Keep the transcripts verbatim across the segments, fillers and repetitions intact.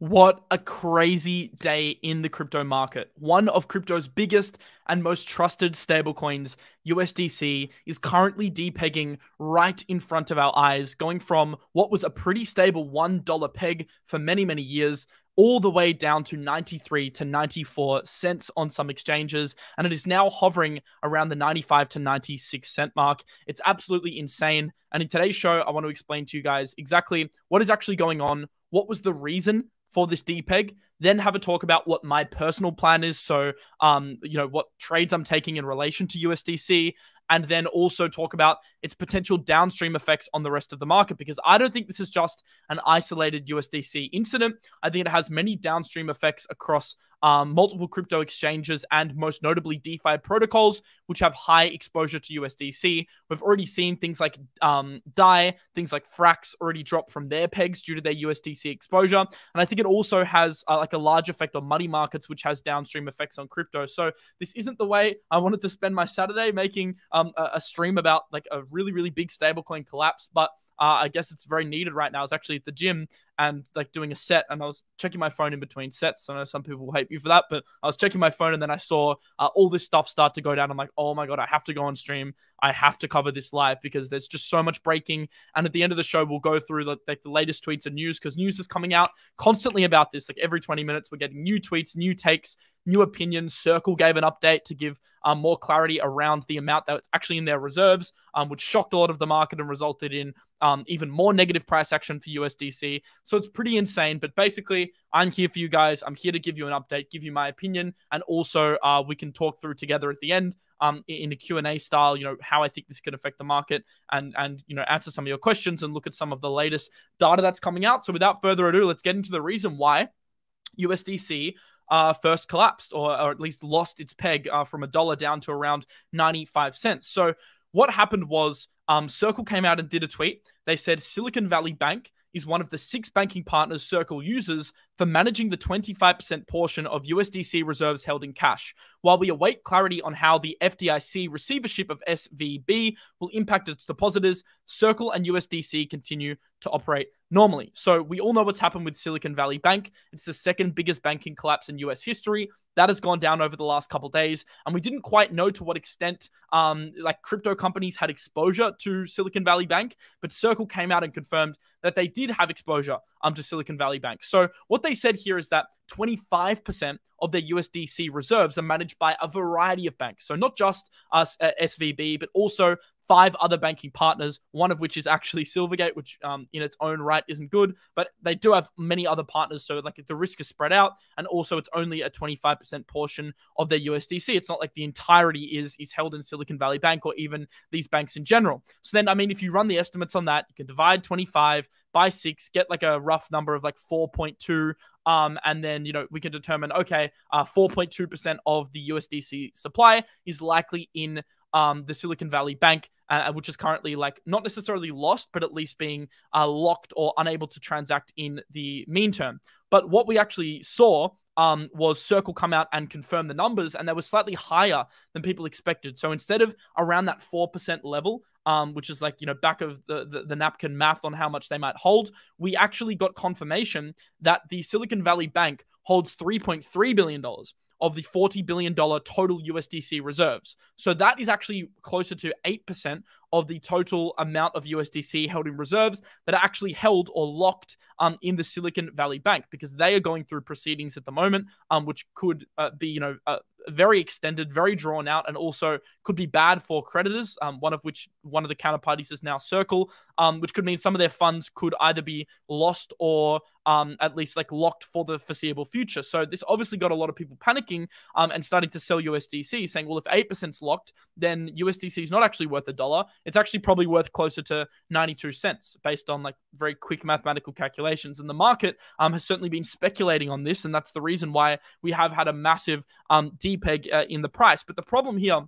What a crazy day in the crypto market. One of crypto's biggest and most trusted stablecoins, U S D C, is currently depegging right in front of our eyes, going from what was a pretty stable one dollar peg for many, many years, all the way down to ninety-three to ninety-four cents on some exchanges, and it is now hovering around the ninety-five to ninety-six cent mark. It's absolutely insane, and in today's show, I want to explain to you guys exactly what is actually going on, what was the reason for this depeg, then have a talk about what my personal plan is. So, um, you know, what trades I'm taking in relation to U S D C, and then also talk about its potential downstream effects on the rest of the market, because I don't think this is just an isolated U S D C incident. I think it has many downstream effects across um, multiple crypto exchanges and most notably DeFi protocols, which have high exposure to U S D C. We've already seen things like um, D A I, things like FRAX already drop from their pegs due to their U S D C exposure. And I think it also has uh, like a large effect on money markets, which has downstream effects on crypto. So this isn't the way I wanted to spend my Saturday making um, Um, a, a stream about like a really, really big stablecoin collapse, but uh, I guess it's very needed right now. I was actually at the gym and like doing a set, and I was checking my phone in between sets. I know some people will hate me for that, but I was checking my phone and then I saw uh, all this stuff start to go down. I'm like, oh my God, I have to go on stream. I have to cover this live because there's just so much breaking. And at the end of the show, we'll go through like the, the latest tweets and news, because news is coming out constantly about this. Like every twenty minutes, we're getting new tweets, new takes, new opinions. Circle gave an update to give um, more clarity around the amount that's actually in their reserves, um, which shocked a lot of the market and resulted in um, even more negative price action for U S D C. So it's pretty insane. But basically, I'm here for you guys. I'm here to give you an update, give you my opinion, and also uh, we can talk through together at the end um, in a Q and A style, you know, how I think this could affect the market and, and, you know, answer some of your questions and look at some of the latest data that's coming out. So without further ado, let's get into the reason why U S D C Uh, first collapsed, or, or at least lost its peg uh, from a dollar down to around ninety-five cents. So what happened was um, Circle came out and did a tweet. They said Silicon Valley Bank is one of the six banking partners Circle uses for managing the twenty-five percent portion of U S D C reserves held in cash. While we await clarity on how the F D I C receivership of S V B will impact its depositors, Circle and U S D C continue to operate normally. So we all know what's happened with Silicon Valley Bank. It's the second biggest banking collapse in U S history. That has gone down over the last couple of days. And we didn't quite know to what extent um, like crypto companies had exposure to Silicon Valley Bank, but Circle came out and confirmed that they did have exposure um, to Silicon Valley Bank. So what they said here is that twenty-five percent of their U S D C reserves are managed by a variety of banks. So not just us at S V B, but also five other banking partners, one of which is actually Silvergate, which um, in its own right isn't good, but they do have many other partners. So like the risk is spread out, and also it's only a twenty-five percent portion of their U S D C. It's not like the entirety is, is held in Silicon Valley Bank or even these banks in general. So then, I mean, if you run the estimates on that, you can divide twenty-five by six, get like a rough number of like four point two. Um, and then, you know, we can determine, okay, uh, four point two percent of the U S D C supply is likely in Um, the Silicon Valley Bank, uh, which is currently like not necessarily lost, but at least being uh, locked or unable to transact in the mean term. But what we actually saw um, was Circle come out and confirm the numbers, and they were slightly higher than people expected. So instead of around that four percent level, um, which is like, you know, back of the, the, the napkin math on how much they might hold, we actually got confirmation that the Silicon Valley Bank holds three point three billion dollars. Of the forty billion dollars total U S D C reserves. So that is actually closer to eight percent of the total amount of U S D C held in reserves that are actually held or locked um, in the Silicon Valley Bank, because they are going through proceedings at the moment, um, which could uh, be, you know, uh, very extended, very drawn out, and also could be bad for creditors, um, one of which, one of the counterparties is now Circle, um, which could mean some of their funds could either be lost or um, at least like locked for the foreseeable future. So this obviously got a lot of people panicking um, and starting to sell U S D C, saying, well, if eight percent's locked, then U S D C is not actually worth a dollar. It's actually probably worth closer to ninety-two cents based on like very quick mathematical calculations. And the market um, has certainly been speculating on this. And that's the reason why we have had a massive um, depeg uh, in the price. But the problem here,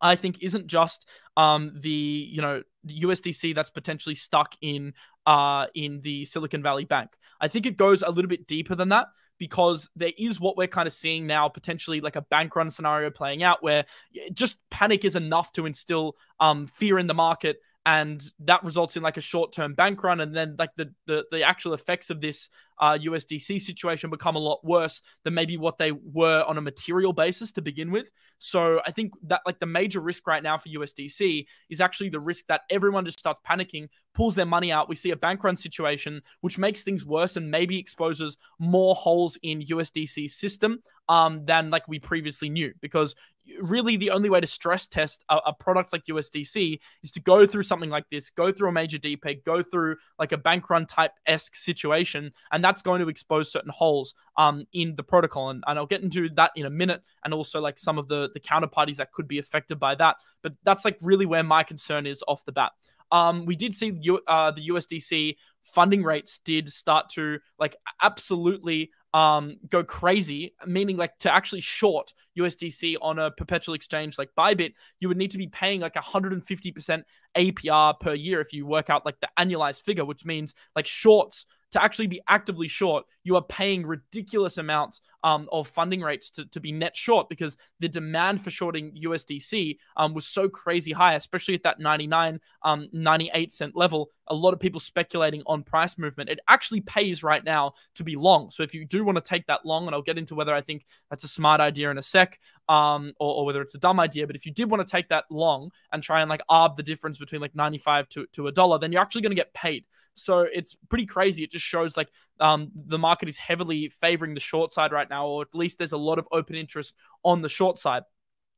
I think, isn't just um, the, you know, U S D C that's potentially stuck in, uh, in the Silicon Valley Bank. I think it goes a little bit deeper than that, because there is what we're kind of seeing now, potentially like a bank run scenario playing out where just panic is enough to instill um, fear in the market. And that results in like a short-term bank run. And then like the, the, the actual effects of this uh, U S D C situation become a lot worse than maybe what they were on a material basis to begin with. So I think that like the major risk right now for U S D C is actually the risk that everyone just starts panicking, pulls their money out. We see a bank run situation, which makes things worse and maybe exposes more holes in U S D C's system um, than like we previously knew. Because really the only way to stress test a, a product like U S D C is to go through something like this, go through a major D PEG, go through like a bank run type-esque situation, and that's going to expose certain holes um, in the protocol. And, and I'll get into that in a minute, and also like some of the, the counterparties that could be affected by that. But that's like really where my concern is off the bat. Um, we did see uh, the U S D C funding rates did start to like absolutely um, go crazy, meaning like to actually short U S D C on a perpetual exchange like Bybit, you would need to be paying like one hundred fifty percent A P R per year if you work out like the annualized figure, which means like shorts, to actually be actively short, you are paying ridiculous amounts um, of funding rates to, to be net short, because the demand for shorting U S D C um, was so crazy high, especially at that ninety-nine, um, ninety-eight cent level. A lot of people speculating on price movement. It actually pays right now to be long. So if you do want to take that long, and I'll get into whether I think that's a smart idea in a sec, um, or, or whether it's a dumb idea, but if you did want to take that long and try and like arb the difference between like ninety-five to, to a dollar, then you're actually going to get paid. So it's pretty crazy. It just shows like um, the market is heavily favoring the short side right now, or at least there's a lot of open interest on the short side.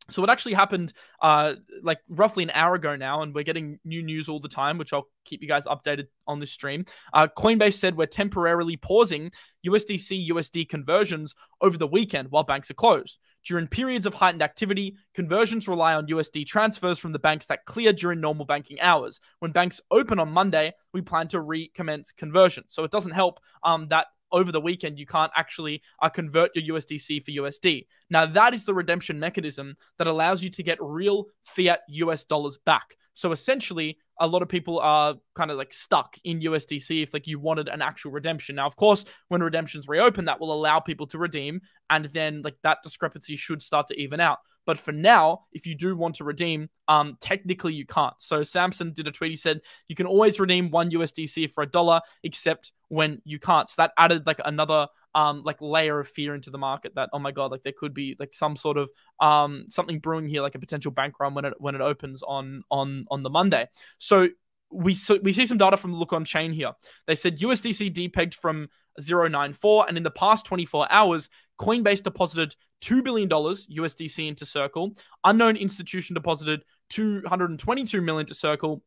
So what actually happened uh, like roughly an hour ago now, and we're getting new news all the time, which I'll keep you guys updated on this stream. Uh, Coinbase said we're temporarily pausing U S D C U S D conversions over the weekend while banks are closed. During periods of heightened activity, conversions rely on U S D transfers from the banks that clear during normal banking hours. When banks open on Monday, we plan to recommence conversion. So it doesn't help um, that over the weekend, you can't actually uh, convert your U S D C for U S D. Now, that is the redemption mechanism that allows you to get real fiat U S dollars back. So essentially, a lot of people are kind of like stuck in U S D C if like you wanted an actual redemption. Now, of course, when redemptions reopen, that will allow people to redeem, and then like that discrepancy should start to even out. But for now, if you do want to redeem, um, technically you can't. So Samson did a tweet. He said, you can always redeem one U S D C for a dollar, except when you can't. So that added like another um, like layer of fear into the market that, oh my God, like there could be like some sort of um, something brewing here, like a potential bank run when it, when it opens on, on, on the Monday. So we, so we see some data from Look on Chain here. They said U S D C depegged from zero point nine four, and in the past twenty-four hours, Coinbase deposited two billion dollars U S D C into Circle. Unknown institution deposited two hundred twenty-two million dollars to Circle.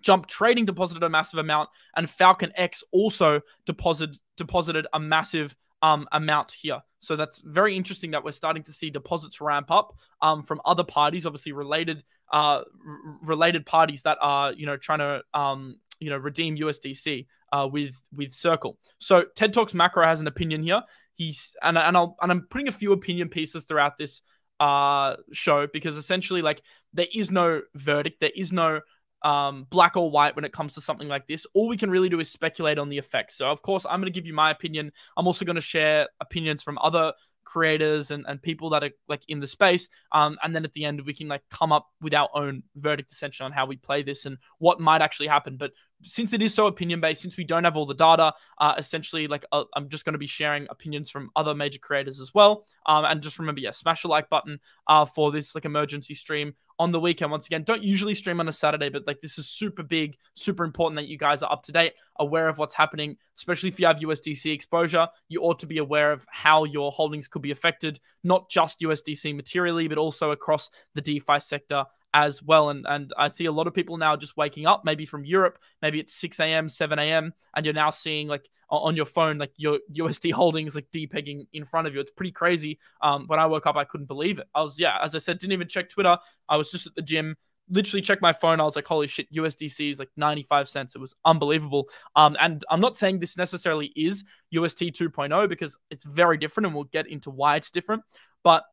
Jump Trading deposited a massive amount, and Falcon X also deposited deposited a massive um, amount here. So that's very interesting that we're starting to see deposits ramp up um, from other parties, obviously related uh, related parties that are you know trying to um, you know redeem U S D C uh, with with Circle. So TED Talks Macro has an opinion here. He's and and I'll and I'm putting a few opinion pieces throughout this uh show, because essentially like there is no verdict, there is no um black or white when it comes to something like this. All we can really do is speculate on the effects. So of course I'm going to give you my opinion. I'm also going to share opinions from other creators and, and people that are like in the space. Um, and then at the end, we can like come up with our own verdict essentially on how we play this and what might actually happen. But since it is so opinion based, since we don't have all the data, uh, essentially like uh, I'm just going to be sharing opinions from other major creators as well. Um, and just remember, yeah, smash the like button uh, for this like emergency stream on the weekend. Once again, don't usually stream on a Saturday, but like this is super big, super important that you guys are up to date, aware of what's happening, especially if you have U S D C exposure. You ought to be aware of how your holdings could be affected, not just U S D C materially, but also across the DeFi sector as well. And, and I see a lot of people now just waking up, maybe from Europe, maybe it's six A M, seven A M, and you're now seeing like on your phone, like your U S D holdings, like depegging in front of you. It's pretty crazy. Um, when I woke up, I couldn't believe it. I was, yeah, as I said, didn't even check Twitter. I was just at the gym, literally checked my phone. I was like, holy shit, U S D C is like ninety-five cents. It was unbelievable. Um, and I'm not saying this necessarily is U S T two point oh, because it's very different, and we'll get into why it's different. But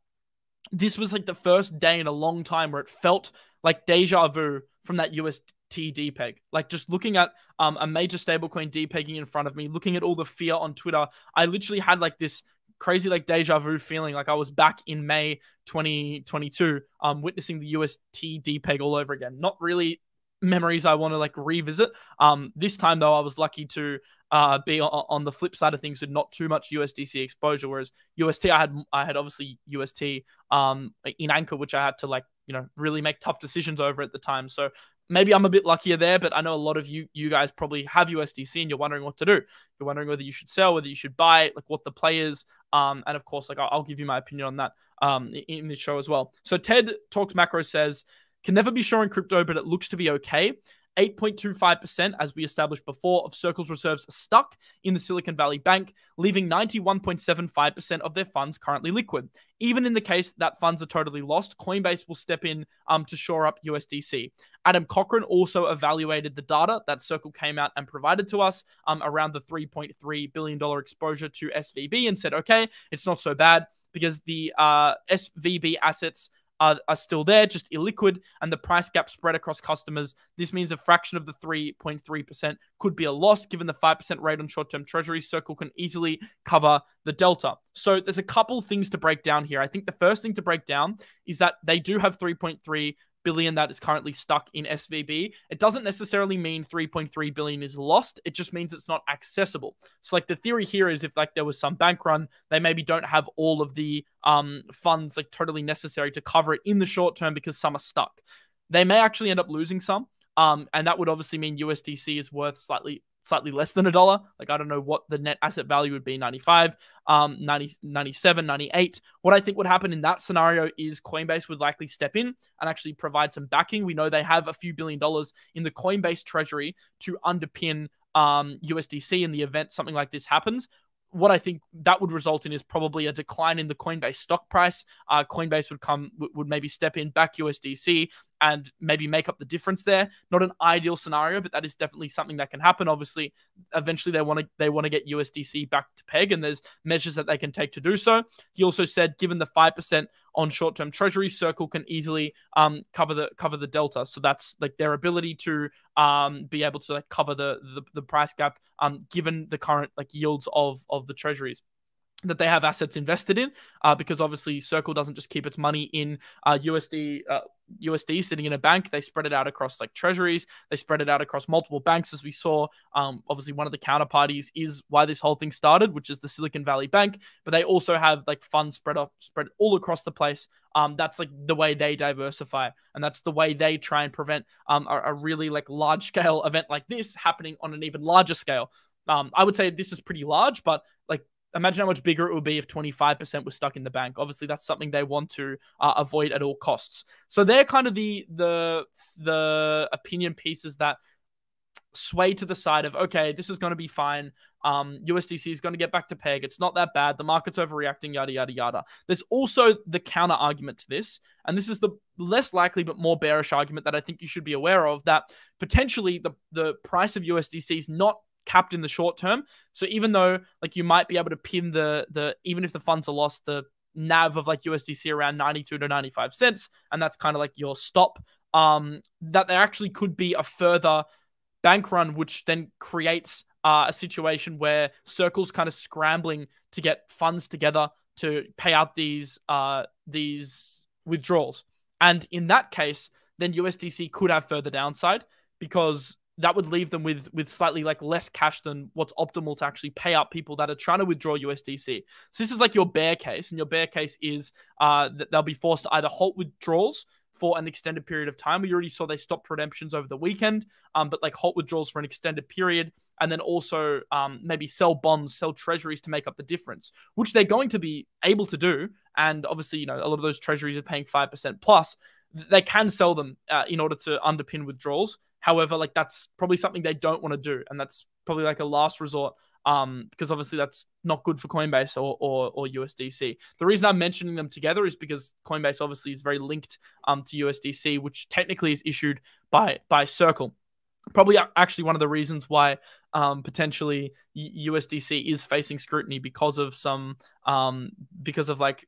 this was like the first day in a long time where it felt like deja vu from that U S T depeg. Like just looking at um, a major stablecoin depegging in front of me, looking at all the fear on Twitter, I literally had like this crazy like deja vu feeling like I was back in May twenty twenty-two um, witnessing the U S T depeg all over again. Not really memories I want to like revisit. Um, this time though, I was lucky to uh, be on, on the flip side of things with not too much U S D C exposure. Whereas U S T, I had I had obviously U S T um, in anchor, which I had to like you know really make tough decisions over at the time. So maybe I'm a bit luckier there, but I know a lot of you you guys probably have U S D C and you're wondering what to do. You're wondering whether you should sell, whether you should buy, like what the play is. Um, and of course, like I'll, I'll give you my opinion on that um, in this show as well. So Ted Talks Macro says, can never be sure in crypto, but it looks to be okay. eight point two five percent, as we established before, of Circle's reserves are stuck in the Silicon Valley Bank, leaving ninety-one point seven five percent of their funds currently liquid. Even in the case that funds are totally lost, Coinbase will step in um, to shore up U S D C. Adam Cochran also evaluated the data that Circle came out and provided to us um, around the three point three billion dollars exposure to S V B and said, okay, it's not so bad because the uh, S V B assets Are, are still there, just illiquid, and the price gap spread across customers. This means a fraction of the three point three percent could be a loss. Given the five percent rate on short-term treasury, Circle can easily cover the delta. So there's a couple things to break down here. I think the first thing to break down is that they do have three point three billion that is currently stuck in S V B. It doesn't necessarily mean three point three billion is lost. It just means it's not accessible. So like the theory here is if like there was some bank run, they maybe don't have all of the um, funds like totally necessary to cover it in the short term because some are stuck. They may actually end up losing some. Um, and that would obviously mean U S D C is worth slightly slightly less than a dollar. Like, I don't know what the net asset value would be, ninety-five, um, ninety, ninety-seven, ninety-eight. What I think would happen in that scenario is Coinbase would likely step in and actually provide some backing. We know they have a few billion dollars in the Coinbase treasury to underpin um, U S D C in the event something like this happens. What I think that would result in is probably a decline in the Coinbase stock price. Uh, Coinbase would come, would maybe step in, back U S D C, and maybe make up the difference there. Not an ideal scenario, but that is definitely something that can happen. Obviously, eventually they want to they want to get U S D C back to peg, and there's measures that they can take to do so. He also said, given the five percent on short-term treasury, Circle can easily um, cover the cover the delta. So that's like their ability to um, be able to like cover the the, the price gap, um, given the current like yields of of the treasuries that they have assets invested in, uh, because obviously Circle doesn't just keep its money in uh, U S D. Uh, U S D sitting in a bank. They spread it out across like treasuries. They spread it out across multiple banks, as we saw. Um, obviously, one of the counterparties is why this whole thing started, which is the Silicon Valley Bank. But they also have like funds spread off, spread all across the place. Um, that's like the way they diversify, and that's the way they try and prevent um a, a really like large scale event like this happening on an even larger scale. Um, I would say this is pretty large, but like, imagine how much bigger it would be if twenty-five percent was stuck in the bank. Obviously, that's something they want to uh, avoid at all costs. So they're kind of the the the opinion pieces that sway to the side of, okay, this is going to be fine. Um, U S D C is going to get back to peg. It's not that bad. The market's overreacting, yada, yada, yada. There's also the counter argument to this, and this is the less likely but more bearish argument that I think you should be aware of, that potentially the, the price of U S D C is not capped in the short term. So even though like you might be able to pin the, the even if the funds are lost, the N A V of like U S D C around ninety-two to ninety-five cents, and that's kind of like your stop, um, that there actually could be a further bank run, which then creates uh, a situation where Circle's kind of scrambling to get funds together to pay out these, uh, these withdrawals. And in that case, then U S D C could have further downside, because that would leave them with with slightly like less cash than what's optimal to actually pay out people that are trying to withdraw U S D C. So this is like your bear case, and your bear case is uh, that they'll be forced to either halt withdrawals for an extended period of time. We already saw they stopped redemptions over the weekend, um, but like halt withdrawals for an extended period, and then also um, maybe sell bonds, sell treasuries to make up the difference, which they're going to be able to do. And obviously, you know, a lot of those treasuries are paying five percent plus. They can sell them uh, in order to underpin withdrawals. However, like that's probably something they don't want to do, and that's probably like a last resort, um, because obviously that's not good for Coinbase or, or or U S D C. The reason I'm mentioning them together is because Coinbase obviously is very linked um to U S D C, which technically is issued by by Circle. Probably actually one of the reasons why um, potentially U S D C is facing scrutiny because of some um because of like.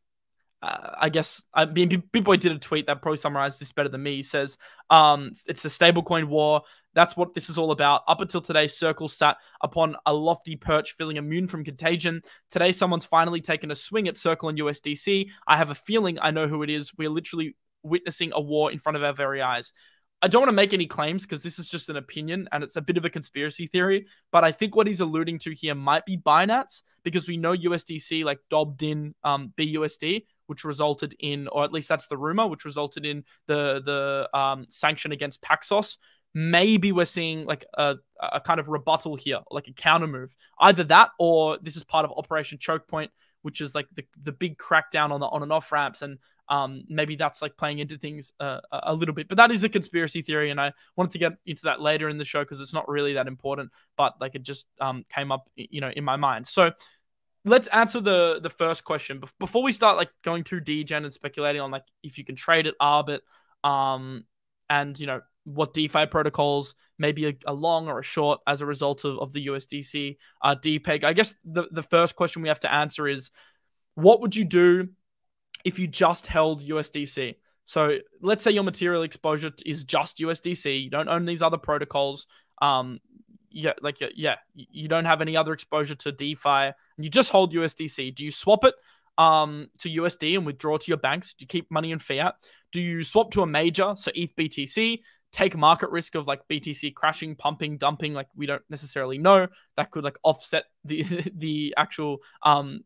Uh, I guess I mean, Big Boy did a tweet that probably summarized this better than me. He says, um, it's a stablecoin war. That's what this is all about. Up until today, Circle sat upon a lofty perch, feeling immune from contagion. Today, someone's finally taken a swing at Circle and U S D C. I have a feeling I know who it is. We're literally witnessing a war in front of our very eyes. I don't want to make any claims because this is just an opinion and it's a bit of a conspiracy theory, but I think what he's alluding to here might be Binance, because we know U S D C like dobbed in um, B U S D, which resulted in, or at least that's the rumor, which resulted in the the um, sanction against Paxos. Maybe we're seeing like a, a kind of rebuttal here, like a counter move. Either that, or this is part of Operation Chokepoint, which is like the, the big crackdown on the on and off ramps. And um, maybe that's like playing into things uh, a little bit. But that is a conspiracy theory, and I wanted to get into that later in the show because it's not really that important, but like it just um, came up, you know, in my mind. So let's answer the the first question before we start like going too degen and speculating on like if you can trade at Arbit, um, and you know, what DeFi protocols, maybe a, a long or a short as a result of, of the U S D C uh, D PEG. I guess the, the first question we have to answer is, what would you do if you just held U S D C? So let's say your material exposure is just U S D C. You don't own these other protocols. Um, yeah, like, yeah, you don't have any other exposure to DeFi, and you just hold U S D C. Do you swap it um, to U S D and withdraw to your banks? Do you keep money in fiat? Do you swap to a major, so E T H B T C? Take market risk of like B T C crashing, pumping, dumping, like we don't necessarily know. That could like offset the the actual um,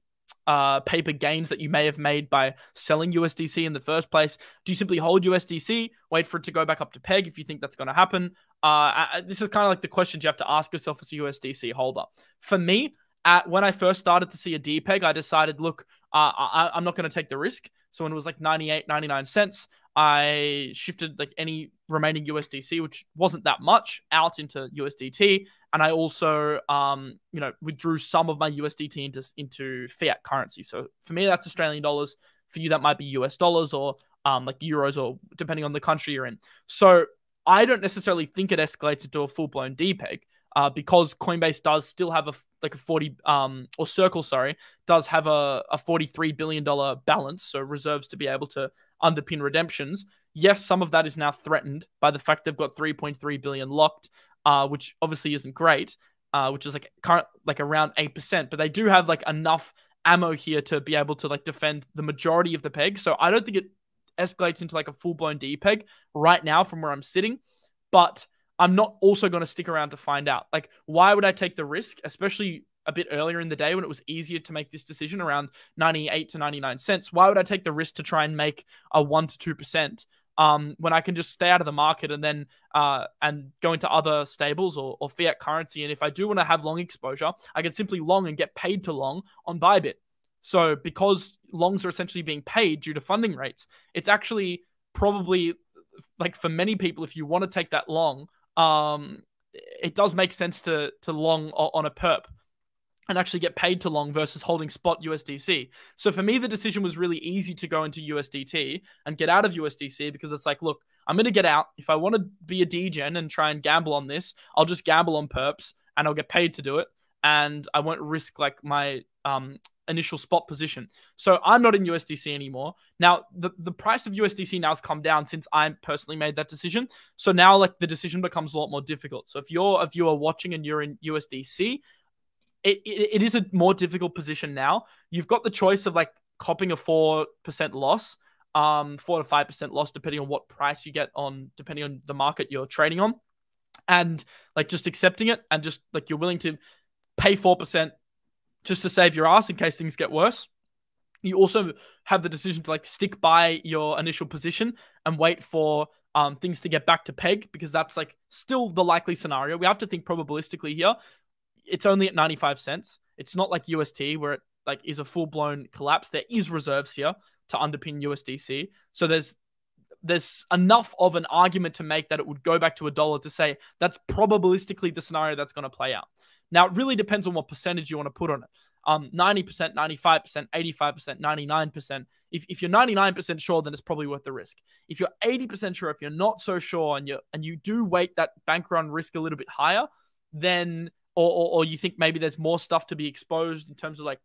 uh, paper gains that you may have made by selling U S D C in the first place. Do you simply hold U S D C, wait for it to go back up to peg if you think that's going to happen? Uh, I, this is kind of like the questions you have to ask yourself as a U S D C holder. For me, at, when I first started to see a D PEG, I decided, look, uh, I, I'm not going to take the risk. So when it was like ninety-eight, ninety-nine cents, I shifted like any remaining U S D C, which wasn't that much, out into U S D T. And I also, um, you know, withdrew some of my U S D T into, into fiat currency. So for me, that's Australian dollars. For you, that might be U S dollars or um, like euros, or depending on the country you're in. So I don't necessarily think it escalates into a full-blown D PEG uh, because Coinbase does still have a like a forty um, or Circle, sorry, does have a, a forty-three billion dollar balance. So reserves to be able to underpin redemptions. Yes, some of that is now threatened by the fact they've got three point three billion locked, uh, which obviously isn't great, uh, which is like current like around eight percent. But they do have like enough ammo here to be able to like defend the majority of the peg. So I don't think it escalates into like a full blown D PEG right now from where I'm sitting, but I'm not also going to stick around to find out. Like, why would I take the risk, especially a bit earlier in the day when it was easier to make this decision around ninety-eight to ninety-nine cents. Why would I take the risk to try and make a one to two percent um, when I can just stay out of the market and then uh, and go into other stables or, or fiat currency? And if I do want to have long exposure, I can simply long and get paid to long on Bybit. So because longs are essentially being paid due to funding rates, it's actually probably like for many people, if you want to take that long, um, it does make sense to, to long on a perp and actually get paid to long versus holding spot U S D C. So for me, the decision was really easy to go into U S D T and get out of U S D C, because it's like, look, I'm going to get out. If I want to be a degen and try and gamble on this, I'll just gamble on perps and I'll get paid to do it. And I won't risk like my um, initial spot position. So I'm not in U S D C anymore. Now, the, the price of U S D C now has come down since I personally made that decision. So now like the decision becomes a lot more difficult. So if you're a viewer watching and you're in U S D C, It, it, it is a more difficult position now. You've got the choice of like copping a four percent loss, um, four to five percent loss, depending on what price you get on, depending on the market you're trading on, and like just accepting it and just like you're willing to pay four percent just to save your ass in case things get worse. You also have the decision to like stick by your initial position and wait for um, things to get back to peg, because that's like still the likely scenario. We have to think probabilistically here. It's only at ninety-five cents. It's not like U S T where it like is a full-blown collapse. There is reserves here to underpin U S D C. So there's there's enough of an argument to make that it would go back to a dollar to say that's probabilistically the scenario that's going to play out. Now, it really depends on what percentage you want to put on it. Um, ninety percent, ninety-five percent, eighty-five percent, ninety-nine percent. If, if you're ninety-nine percent sure, then it's probably worth the risk. If you're eighty percent sure, if you're not so sure, and, you're, and you do weight that bank run risk a little bit higher, then... Or, or, or you think maybe there's more stuff to be exposed in terms of like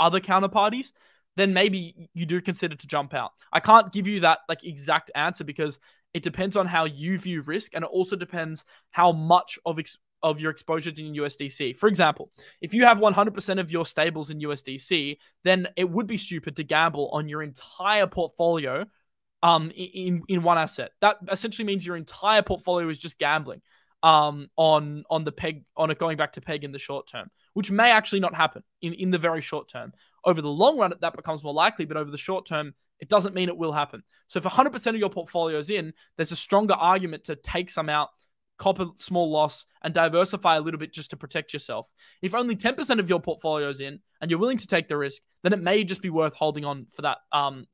other counterparties, then maybe you do consider to jump out. I can't give you that like exact answer because it depends on how you view risk, and it also depends how much of ex of your exposure in U S D C. For example, if you have one hundred percent of your stables in U S D C, then it would be stupid to gamble on your entire portfolio um, in in one asset. That essentially means your entire portfolio is just gambling um, on on the peg, on it going back to peg in the short term, which may actually not happen in in the very short term. Over the long run, that becomes more likely, but over the short term, it doesn't mean it will happen. So if one hundred percent of your portfolio is in, there's a stronger argument to take some out, cop a small loss, and diversify a little bit just to protect yourself. If only ten percent of your portfolio is in and you're willing to take the risk, then it may just be worth holding on for that um,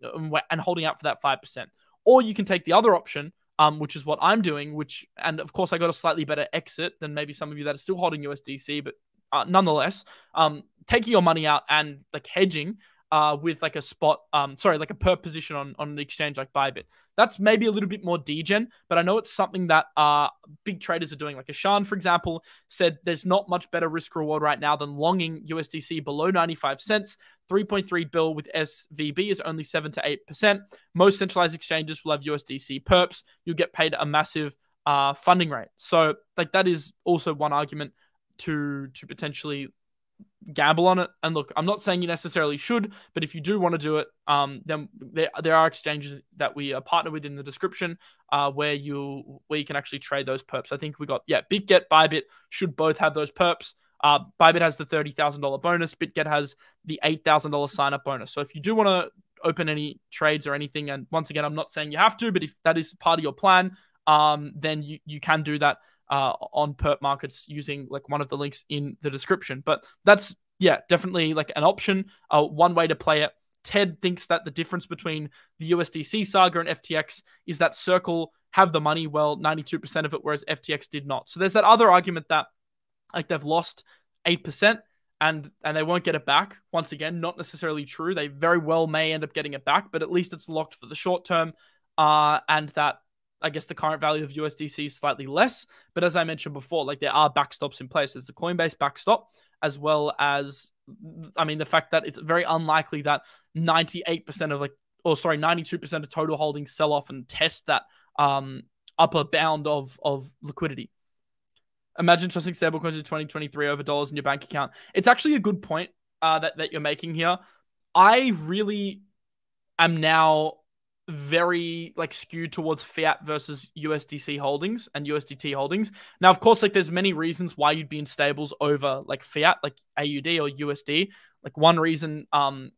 and holding out for that five percent. Or you can take the other option, um, which is what I'm doing, which, and of course I got a slightly better exit than maybe some of you that are still holding U S D C, but uh, nonetheless, um, taking your money out and like hedging Uh, with like a spot, um, sorry, like a per position on, on an exchange like Bybit. That's maybe a little bit more degen, but I know it's something that uh, big traders are doing. Like Ashan, for example, said there's not much better risk reward right now than longing U S D C below ninety-five cents. three point three bill with S V B is only seven to eight percent. Most centralized exchanges will have U S D C perps. You'll get paid a massive uh, funding rate. So like that is also one argument to to potentially gamble on it. And look, I'm not saying you necessarily should, but if you do want to do it, um, then there, there are exchanges that we are partnered with in the description uh, where you where you can actually trade those perps. I think we got, yeah, BitGet, Bybit should both have those perps. Uh, Bybit has the thirty thousand dollar bonus. BitGet has the eight thousand dollar sign-up bonus. So if you do want to open any trades or anything, and once again, I'm not saying you have to, but if that is part of your plan, um, then you, you can do that Uh, on perp markets using like one of the links in the description. But that's, yeah, definitely like an option, uh, one way to play it. Ted thinks that the difference between the U S D C saga and F T X is that Circle have the money, well, ninety-two percent of it, whereas F T X did not. So there's that other argument that like they've lost eight percent and and they won't get it back. Once again, not necessarily true. They very well may end up getting it back, but at least it's locked for the short term, uh, and that I guess the current value of U S D C is slightly less, but as I mentioned before, like there are backstops in place. There's the Coinbase backstop, as well as, I mean, the fact that it's very unlikely that ninety-eight percent of like, or sorry, ninety-two percent of total holdings sell off and test that um, upper bound of of liquidity. Imagine trusting stablecoins in twenty twenty-three over dollars in your bank account. It's actually a good point uh, that that you're making here. I really am now very like skewed towards fiat versus U S D C holdings and U S D T holdings. Now, of course, like there's many reasons why you'd be in stables over like fiat, like A U D or U S D. Like one reason um,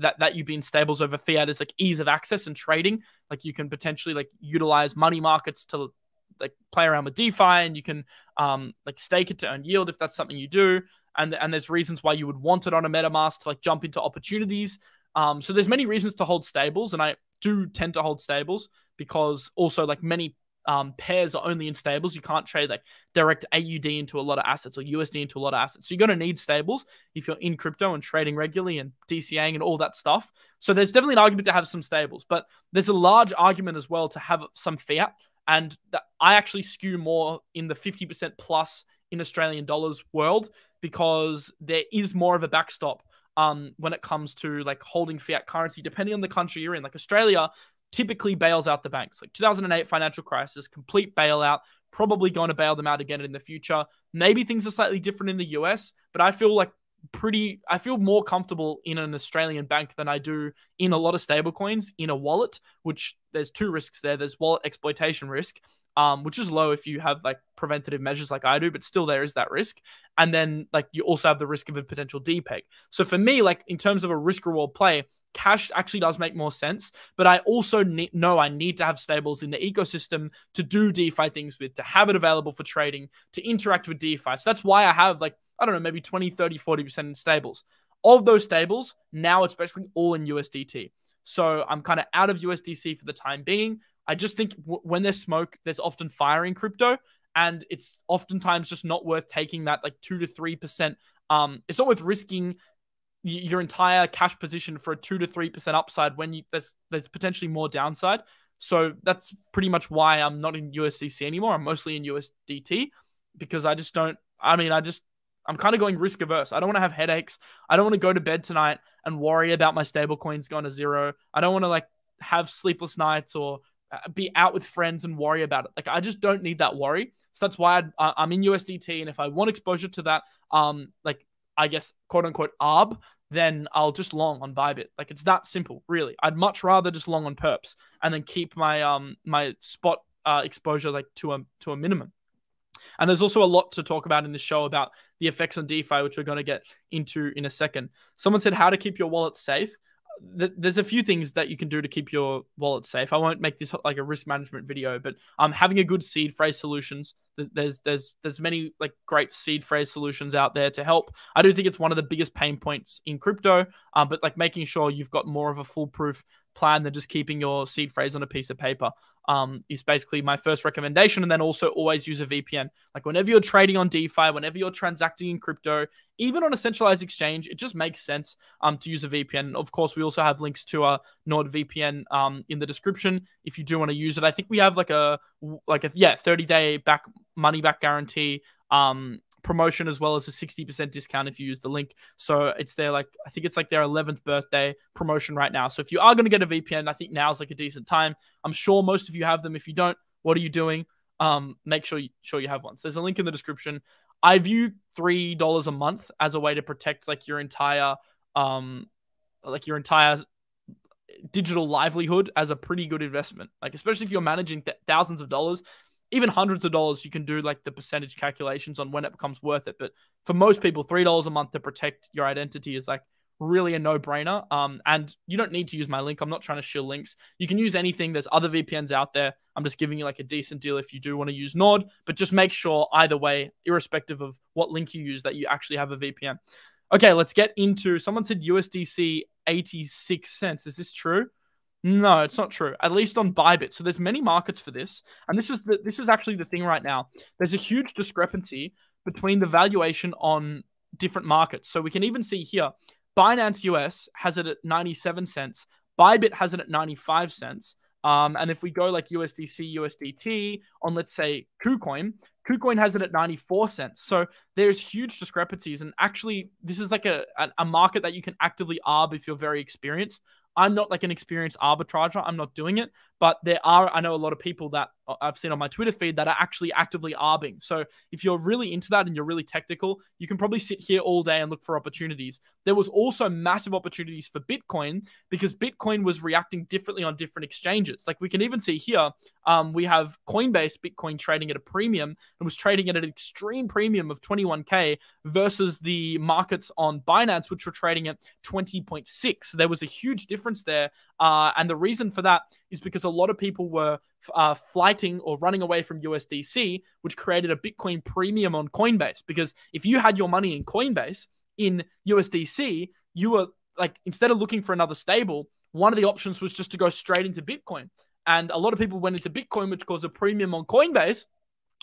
that, that you'd be in stables over fiat is like ease of access and trading. Like you can potentially like utilize money markets to like play around with DeFi, and you can um, like stake it to earn yield if that's something you do. And, and there's reasons why you would want it on a MetaMask to like jump into opportunities. Um, so there's many reasons to hold stables, and I do tend to hold stables because also like many um, pairs are only in stables. You can't trade like direct A U D into a lot of assets or U S D into a lot of assets. So you're going to need stables if you're in crypto and trading regularly and DCAing and all that stuff. So there's definitely an argument to have some stables, but there's a large argument as well to have some fiat. And that I actually skew more in the fifty percent plus in Australian dollars world because there is more of a backstop Um, when it comes to like holding fiat currency, depending on the country you're in. Like Australia typically bails out the banks. Like two thousand eight financial crisis, complete bailout, probably going to bail them out again in the future. Maybe things are slightly different in the U S, but I feel like pretty, I feel more comfortable in an Australian bank than I do in a lot of stablecoins in a wallet, which there's two risks there. There's wallet exploitation risk, Um, which is low if you have like preventative measures like I do, but still there is that risk. And then like you also have the risk of a potential depeg. So for me, like in terms of a risk reward play, cash actually does make more sense, but I also need, know I need to have stables in the ecosystem to do DeFi things with, to have it available for trading, to interact with DeFi. So that's why I have like, I don't know, maybe twenty, thirty, forty percent in stables. Of those stables, now it's basically all in U S D T. So I'm kind of out of U S D C for the time being. I just think w when there's smoke, there's often fire in crypto, and it's oftentimes just not worth taking that like two to three percent. Um, it's not worth risking your entire cash position for a two to three percent upside when you, there's there's potentially more downside. So that's pretty much why I'm not in U S D C anymore. I'm mostly in U S D T because I just don't. I mean, I just I'm kind of going risk averse. I don't want to have headaches. I don't want to go to bed tonight and worry about my stablecoins going to zero. I don't want to like have sleepless nights or be out with friends and worry about it. Like I just don't need that worry. So that's why I'd, uh, I'm in U S D T. And if I want exposure to that, um, like I guess, quote unquote, A R B, then I'll just long on Bybit. Like, it's that simple, really. I'd much rather just long on perps and then keep my um my spot uh, exposure like to a to a minimum. And there's also a lot to talk about in this show about the effects on DeFi, which we're going to get into in a second. Someone said how to keep your wallet safe. There's a few things that you can do to keep your wallet safe. I won't make this like a risk management video, but um, having a good seed phrase solutions. There's there's there's many like great seed phrase solutions out there to help. I do think it's one of the biggest pain points in crypto. Um, but like making sure you've got more of a foolproof plan than just keeping your seed phrase on a piece of paper um, is basically my first recommendation. And then also always use a V P N. Like whenever you're trading on DeFi, whenever you're transacting in crypto, even on a centralized exchange, it just makes sense um, to use a V P N. Of course, we also have links to a NordVPN um, in the description if you do want to use it. I think we have like a like a yeah thirty day back money back guarantee um, promotion, as well as a sixty percent discount if you use the link. So it's their like, I think it's like their eleventh birthday promotion right now. So if you are going to get a V P N, I think now's like a decent time. I'm sure most of you have them. If you don't, what are you doing? Um, make sure you, sure you have one. So there's a link in the description. I view three dollars a month as a way to protect like your entire, um, like your entire digital livelihood as a pretty good investment. Like, especially if you're managing th thousands of dollars, even hundreds of dollars, you can do like the percentage calculations on when it becomes worth it. But for most people, three dollars a month to protect your identity is like really a no brainer. Um, and you don't need to use my link. I'm not trying to shill links. You can use anything. There's other V P Ns out there. I'm just giving you like a decent deal if you do want to use Nord, but just make sure either way, irrespective of what link you use, that you actually have a V P N. Okay. Let's get into, someone said U S D C eighty-six cents. Is this true? No, it's not true. At least on Bybit. So there's many markets for this, and this is the, this is actually the thing right now. There's a huge discrepancy between the valuation on different markets. So we can even see here, Binance U S has it at ninety-seven cents. Bybit has it at ninety-five cents. Um, and if we go like U S D C, U S D T on, let's say, KuCoin, KuCoin has it at ninety-four cents. So there's huge discrepancies. And actually, this is like a, a, a market that you can actively arb if you're very experienced. I'm not like an experienced arbitrager. I'm not doing it, but there are, I know a lot of people that I've seen on my Twitter feed that are actually actively arbing. So if you're really into that and you're really technical, you can probably sit here all day and look for opportunities. There was also massive opportunities for Bitcoin because Bitcoin was reacting differently on different exchanges. Like we can even see here, um, we have Coinbase Bitcoin trading at a premium and was trading at an extreme premium of twenty-one K versus the markets on Binance, which were trading at twenty point six. There was a huge difference there. Uh, and the reason for that is because a lot of people were uh, flighting or running away from U S D C, which created a Bitcoin premium on Coinbase. Because if you had your money in Coinbase, in U S D C, you were like, instead of looking for another stable, one of the options was just to go straight into Bitcoin. And a lot of people went into Bitcoin, which caused a premium on Coinbase,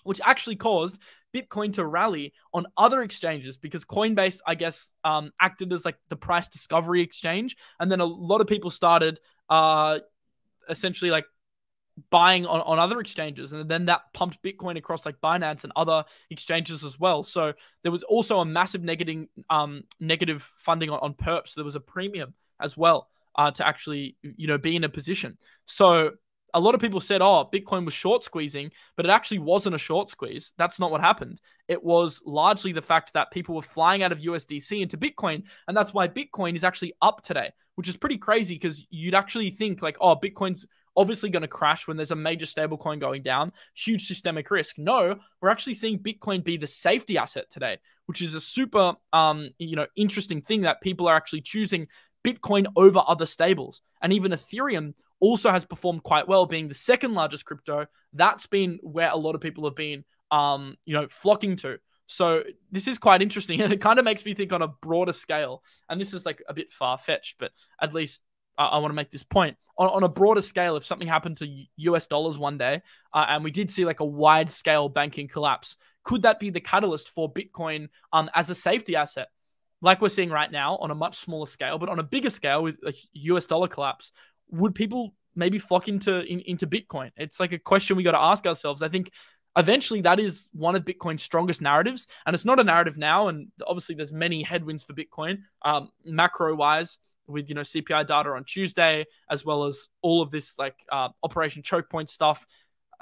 which actually caused Bitcoin to rally on other exchanges because Coinbase, I guess, um, acted as like the price discovery exchange. And then a lot of people started uh, essentially like buying on, on other exchanges. And then that pumped Bitcoin across like Binance and other exchanges as well. So there was also a massive negative, um, negative funding on, on perps. So there was a premium as well uh, to actually, you know, be in a position. So a lot of people said, oh, Bitcoin was short squeezing, but it actually wasn't a short squeeze. That's not what happened. It was largely the fact that people were flying out of U S D C into Bitcoin. And that's why Bitcoin is actually up today, which is pretty crazy because you'd actually think like, oh, Bitcoin's obviously going to crash when there's a major stablecoin going down, huge systemic risk. No, we're actually seeing Bitcoin be the safety asset today, which is a super um, you know, interesting thing that people are actually choosing Bitcoin over other stables. And even Ethereum also has performed quite well, being the second largest crypto. That's been where a lot of people have been, um, you know, flocking to. So this is quite interesting, and it kind of makes me think on a broader scale. And this is like a bit far-fetched, but at least I, I want to make this point. On, on a broader scale, if something happened to U S dollars one day, uh, and we did see like a wide-scale banking collapse, could that be the catalyst for Bitcoin um, as a safety asset? Like we're seeing right now on a much smaller scale, but on a bigger scale with a U S dollar collapse, would people maybe flock into in, into Bitcoin? It's like a question we got to ask ourselves. I think eventually that is one of Bitcoin's strongest narratives, and it's not a narrative now. And obviously, there's many headwinds for Bitcoin, um, macro-wise, with you know C P I data on Tuesday, as well as all of this like uh, Operation Chokepoint stuff.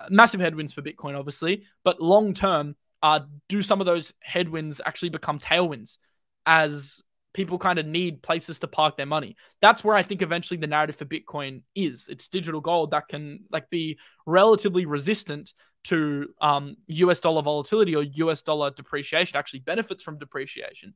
Massive headwinds for Bitcoin, obviously, but long term, uh, do some of those headwinds actually become tailwinds as people kind of need places to park their money. That's where I think eventually the narrative for Bitcoin is. It's digital gold that can like be relatively resistant to um, U S dollar volatility or U S dollar depreciation, actually benefits from depreciation.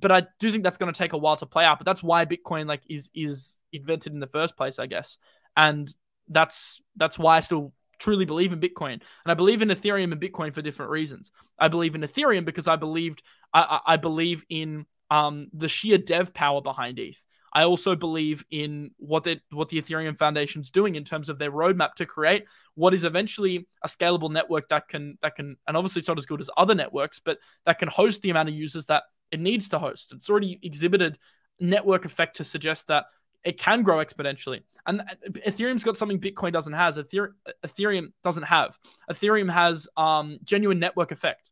But I do think that's going to take a while to play out. But that's why Bitcoin like is is invented in the first place, I guess. And that's that's why I still truly believe in Bitcoin. And I believe in Ethereum and Bitcoin for different reasons. I believe in Ethereum because I believed I I, I believe in um, the sheer dev power behind E T H. I also believe in what the, what the Ethereum Foundation's doing in terms of their roadmap to create what is eventually a scalable network that can, that can, and obviously it's not as good as other networks, but that can host the amount of users that it needs to host. It's already exhibited network effect to suggest that it can grow exponentially. And Ethereum's got something Bitcoin doesn't has. Ethereum doesn't have. Ethereum has um, genuine network effect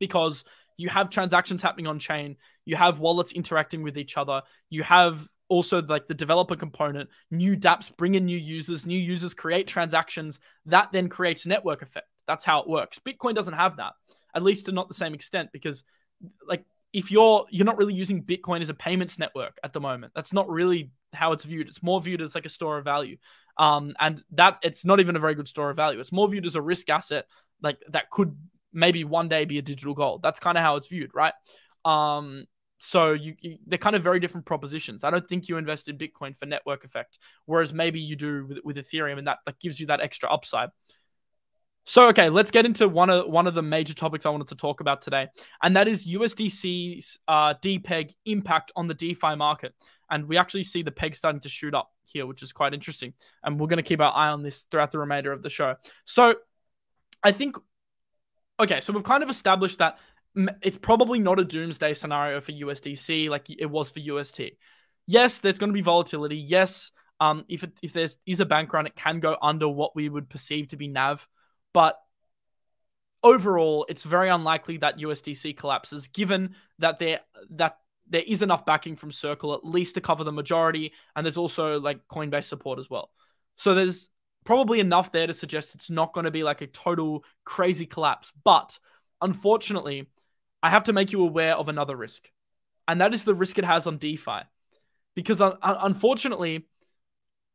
because you have transactions happening on chain. You have wallets interacting with each other. You have also like the developer component. New dApps bring in new users. New users create transactions. That then creates network effect. That's how it works. Bitcoin doesn't have that, at least to not the same extent, because like if you're you're not really using Bitcoin as a payments network at the moment. That's not really how it's viewed. It's more viewed as like a store of value, um, and that it's not even a very good store of value. It's more viewed as a risk asset, like that could maybe one day be a digital gold. That's kind of how it's viewed, right? Um, so you, you, they're kind of very different propositions. I don't think you invest in Bitcoin for network effect, whereas maybe you do with, with Ethereum, and that, that gives you that extra upside. So, okay, let's get into one of, one of the major topics I wanted to talk about today, and that is U S D C's uh, D PEG impact on the DeFi market. And we actually see the peg starting to shoot up here, which is quite interesting. And we're going to keep our eye on this throughout the remainder of the show. So I think... Okay, so we've kind of established that it's probably not a doomsday scenario for U S D C like it was for U S T. Yes, there's going to be volatility. Yes, um, if it, if there is a bank run, it can go under what we would perceive to be N A V. But overall, it's very unlikely that U S D C collapses, given that there that there is enough backing from Circle at least to cover the majority, and there's also like Coinbase support as well. So there's probably enough there to suggest it's not going to be like a total crazy collapse. But unfortunately, I have to make you aware of another risk. And that is the risk it has on DeFi. Because un unfortunately,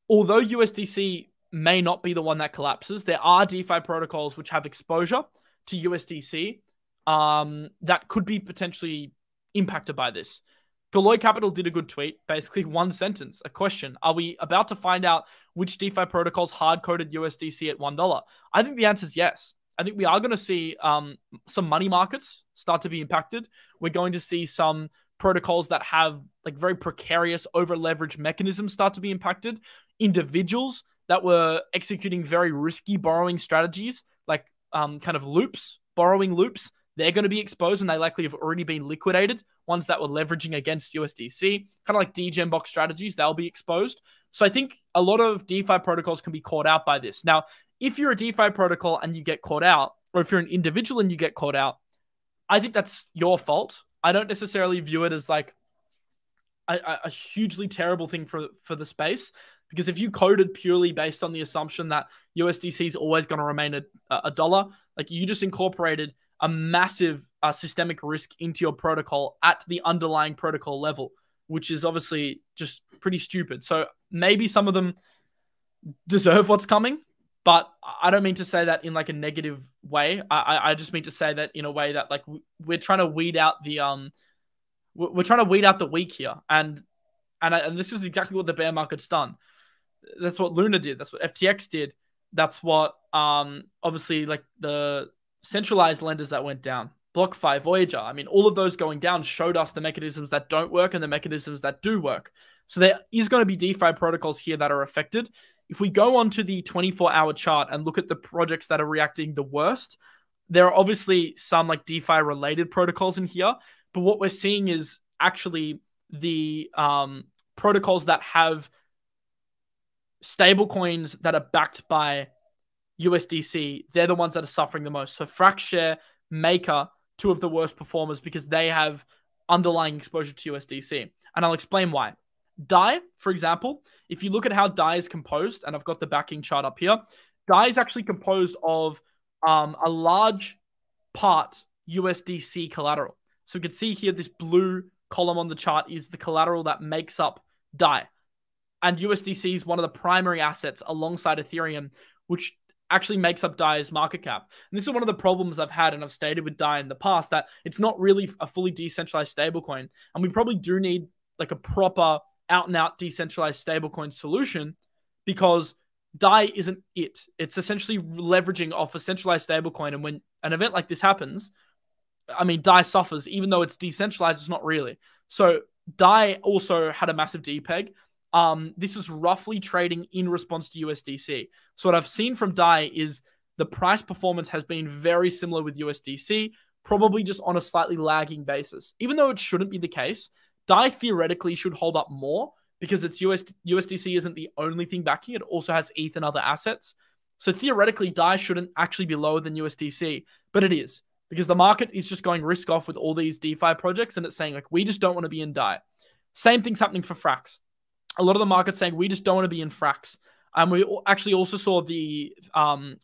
although U S D C may not be the one that collapses, there are DeFi protocols which have exposure to U S D C um, that could be potentially impacted by this. Deloitte Capital did a good tweet, basically one sentence, a question. Are we about to find out which DeFi protocols hard-coded U S D C at one dollar? I think the answer is yes. I think we are going to see um, some money markets start to be impacted. We're going to see some protocols that have like very precarious over-leverage mechanisms start to be impacted. Individuals that were executing very risky borrowing strategies, like um, kind of loops, borrowing loops, they're going to be exposed, and they likely have already been liquidated. Ones that were leveraging against U S D C, kind of like degen box strategies, they'll be exposed. So I think a lot of DeFi protocols can be caught out by this. Now, if you're a DeFi protocol and you get caught out, or if you're an individual and you get caught out, I think that's your fault. I don't necessarily view it as like a, a hugely terrible thing for, for the space, because if you coded purely based on the assumption that U S D C is always going to remain a, a dollar, like you just incorporated a massive uh, systemic risk into your protocol at the underlying protocol level, which is obviously just pretty stupid. So maybe some of them deserve what's coming, but I don't mean to say that in like a negative way. I, I just mean to say that in a way that like we're trying to weed out the um, we're trying to weed out the weak here, and and I, and this is exactly what the bear market's done. That's what Luna did. That's what F T X did. That's what um obviously like the centralized lenders that went down, BlockFi, Voyager, I mean, all of those going down showed us the mechanisms that don't work and the mechanisms that do work. So there is going to be DeFi protocols here that are affected. If we go onto the twenty-four hour chart and look at the projects that are reacting the worst, there are obviously some like DeFi-related protocols in here, but what we're seeing is actually the um, protocols that have stable coins that are backed by U S D C, they're the ones that are suffering the most. So FRAX Share, Maker, two of the worst performers because they have underlying exposure to U S D C. And I'll explain why. D A I, for example, if you look at how D A I is composed, and I've got the backing chart up here, D A I is actually composed of um, a large part U S D C collateral. So we can see here this blue column on the chart is the collateral that makes up D A I. And U S D C is one of the primary assets alongside Ethereum, which actually makes up D A I's market cap. And this is one of the problems I've had, and I've stated with D A I in the past, that it's not really a fully decentralized stablecoin. And we probably do need like a proper out-and-out decentralized stablecoin solution, because D A I isn't it. It's essentially leveraging off a centralized stablecoin. And when an event like this happens, I mean, D A I suffers. Even though it's decentralized, it's not really. So D A I also had a massive D PEG. Um, this is roughly trading in response to U S D C. So what I've seen from D A I is the price performance has been very similar with U S D C, probably just on a slightly lagging basis. Even though it shouldn't be the case, D A I theoretically should hold up more, because it's U S D C isn't the only thing backing it. It also has E T H and other assets. So theoretically, D A I shouldn't actually be lower than U S D C, but it is, because the market is just going risk off with all these DeFi projects, and it's saying, like, we just don't want to be in D A I. Same thing's happening for FRAX. A lot of the market's saying, we just don't want to be in FRAX. And we actually also saw the um,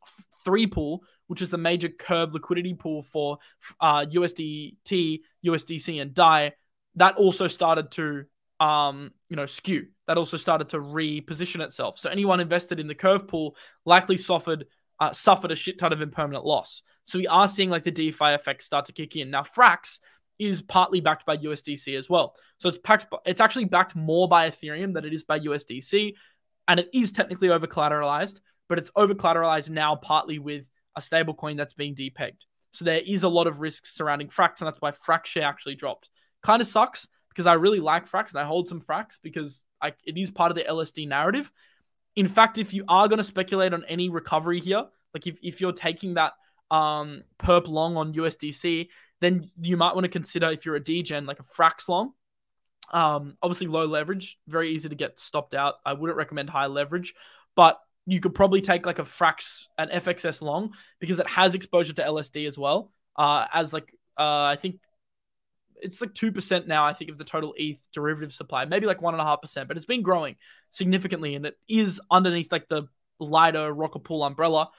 three pool, which is the major Curve liquidity pool for uh, U S D T, U S D C, and D A I. That also started to um, you know, skew. That also started to reposition itself. So anyone invested in the Curve pool likely suffered uh, suffered a shit ton of impermanent loss. So we are seeing like the DeFi effect start to kick in. Now, FRAX is partly backed by U S D C as well. So it's packed, it's actually backed more by Ethereum than it is by U S D C. And it is technically over-collateralized, but it's over-collateralized now partly with a stablecoin that's being depegged. So there is a lot of risks surrounding FRAX, and that's why FRAX share actually dropped. Kind of sucks, because I really like FRAX and I hold some FRAX because I, it is part of the L S D narrative. In fact, if you are going to speculate on any recovery here, like if, if you're taking that um, perp long on U S D C, then you might want to consider, if you're a degen, like a FRAX long. Um, obviously low leverage, very easy to get stopped out. I wouldn't recommend high leverage, but you could probably take like a FRAX, an F X S long, because it has exposure to L S D as well. Uh, as like, uh, I think it's like two percent now, I think, of the total E T H derivative supply, maybe like one and a half percent, but it's been growing significantly. And it is underneath like the lighter rocker pool umbrella.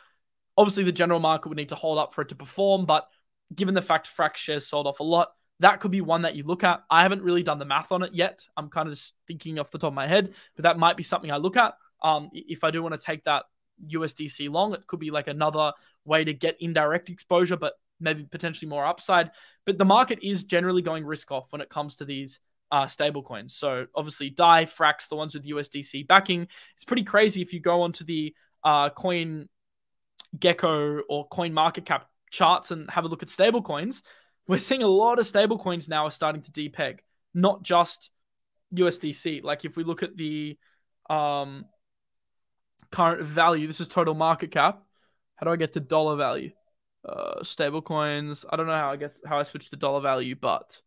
Obviously the general market would need to hold up for it to perform, but given the fact FRAX shares sold off a lot, that could be one that you look at. I haven't really done the math on it yet. I'm kind of just thinking off the top of my head, but that might be something I look at. Um, if I do want to take that U S D C long, it could be like another way to get indirect exposure, but maybe potentially more upside. But the market is generally going risk off when it comes to these uh, stable coins. So obviously D A I, FRAX, the ones with U S D C backing. It's pretty crazy if you go onto the uh, CoinGecko or CoinMarketCap charts and have a look at stable coins. We're seeing a lot of stable coins now are starting to depeg, not just U S D C. Like if we look at the um, current value, this is total market cap. How do I get to dollar value? Uh, stable coins. I don't know how I get how I switch to dollar value, but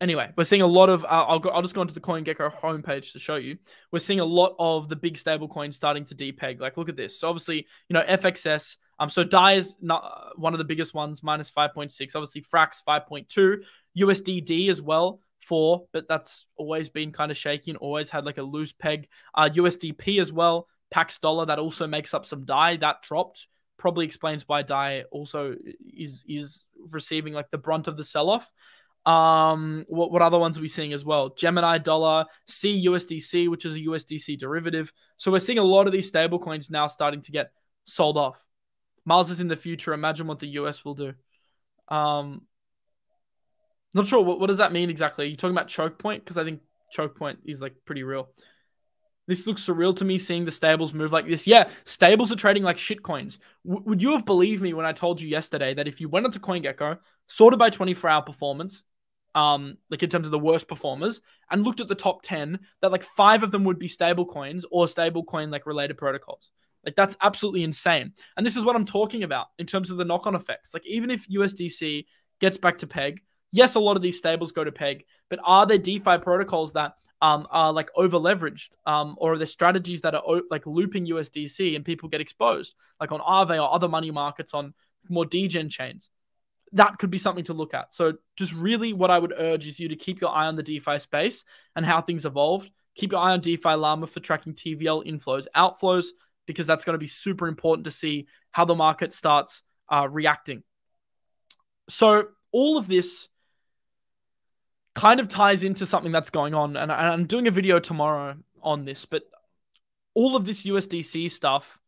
anyway, we're seeing a lot of. Uh, I'll go. I'll just go onto the CoinGecko homepage to show you. We're seeing a lot of the big stable coins starting to depeg. Like look at this. So obviously, you know, F X S. Um, so D A I is not uh, one of the biggest ones, minus five point six. Obviously, FRAX, five point two. U S D D as well, four, but that's always been kind of shaky and always had like a loose peg. Uh, U S D P as well, Pax Dollar, that also makes up some D A I. That dropped. Probably explains why D A I also is is receiving like the brunt of the sell-off. Um, what, what other ones are we seeing as well? Gemini Dollar, C U S D C, which is a U S D C derivative. So we're seeing a lot of these stable coins now starting to get sold off. Miles is in the future. Imagine what the U S will do. Um, not sure. What, what does that mean exactly? Are you talking about choke point? Because I think choke point is like pretty real. This looks surreal to me, seeing the stables move like this. Yeah, stables are trading like shit coins. W would you have believed me when I told you yesterday that if you went onto CoinGecko, sorted by twenty-four hour performance, um, like in terms of the worst performers, and looked at the top ten, that like five of them would be stable coins or stable coin like related protocols? Like, that's absolutely insane. And this is what I'm talking about in terms of the knock-on effects. Like, even if U S D C gets back to peg, yes, a lot of these stables go to peg, but are there DeFi protocols that um, are, like, over-leveraged? Um, or are there strategies that are, like, looping U S D C and people get exposed? Like, on Aave or other money markets on more degen chains. That could be something to look at. So, just really what I would urge is you to keep your eye on the DeFi space and how things evolved. Keep your eye on DeFi Llama for tracking T V L inflows, outflows, because that's going to be super important to see how the market starts uh, reacting. So all of this kind of ties into something that's going on. And, and I'm doing a video tomorrow on this, but all of this U S D C stuff,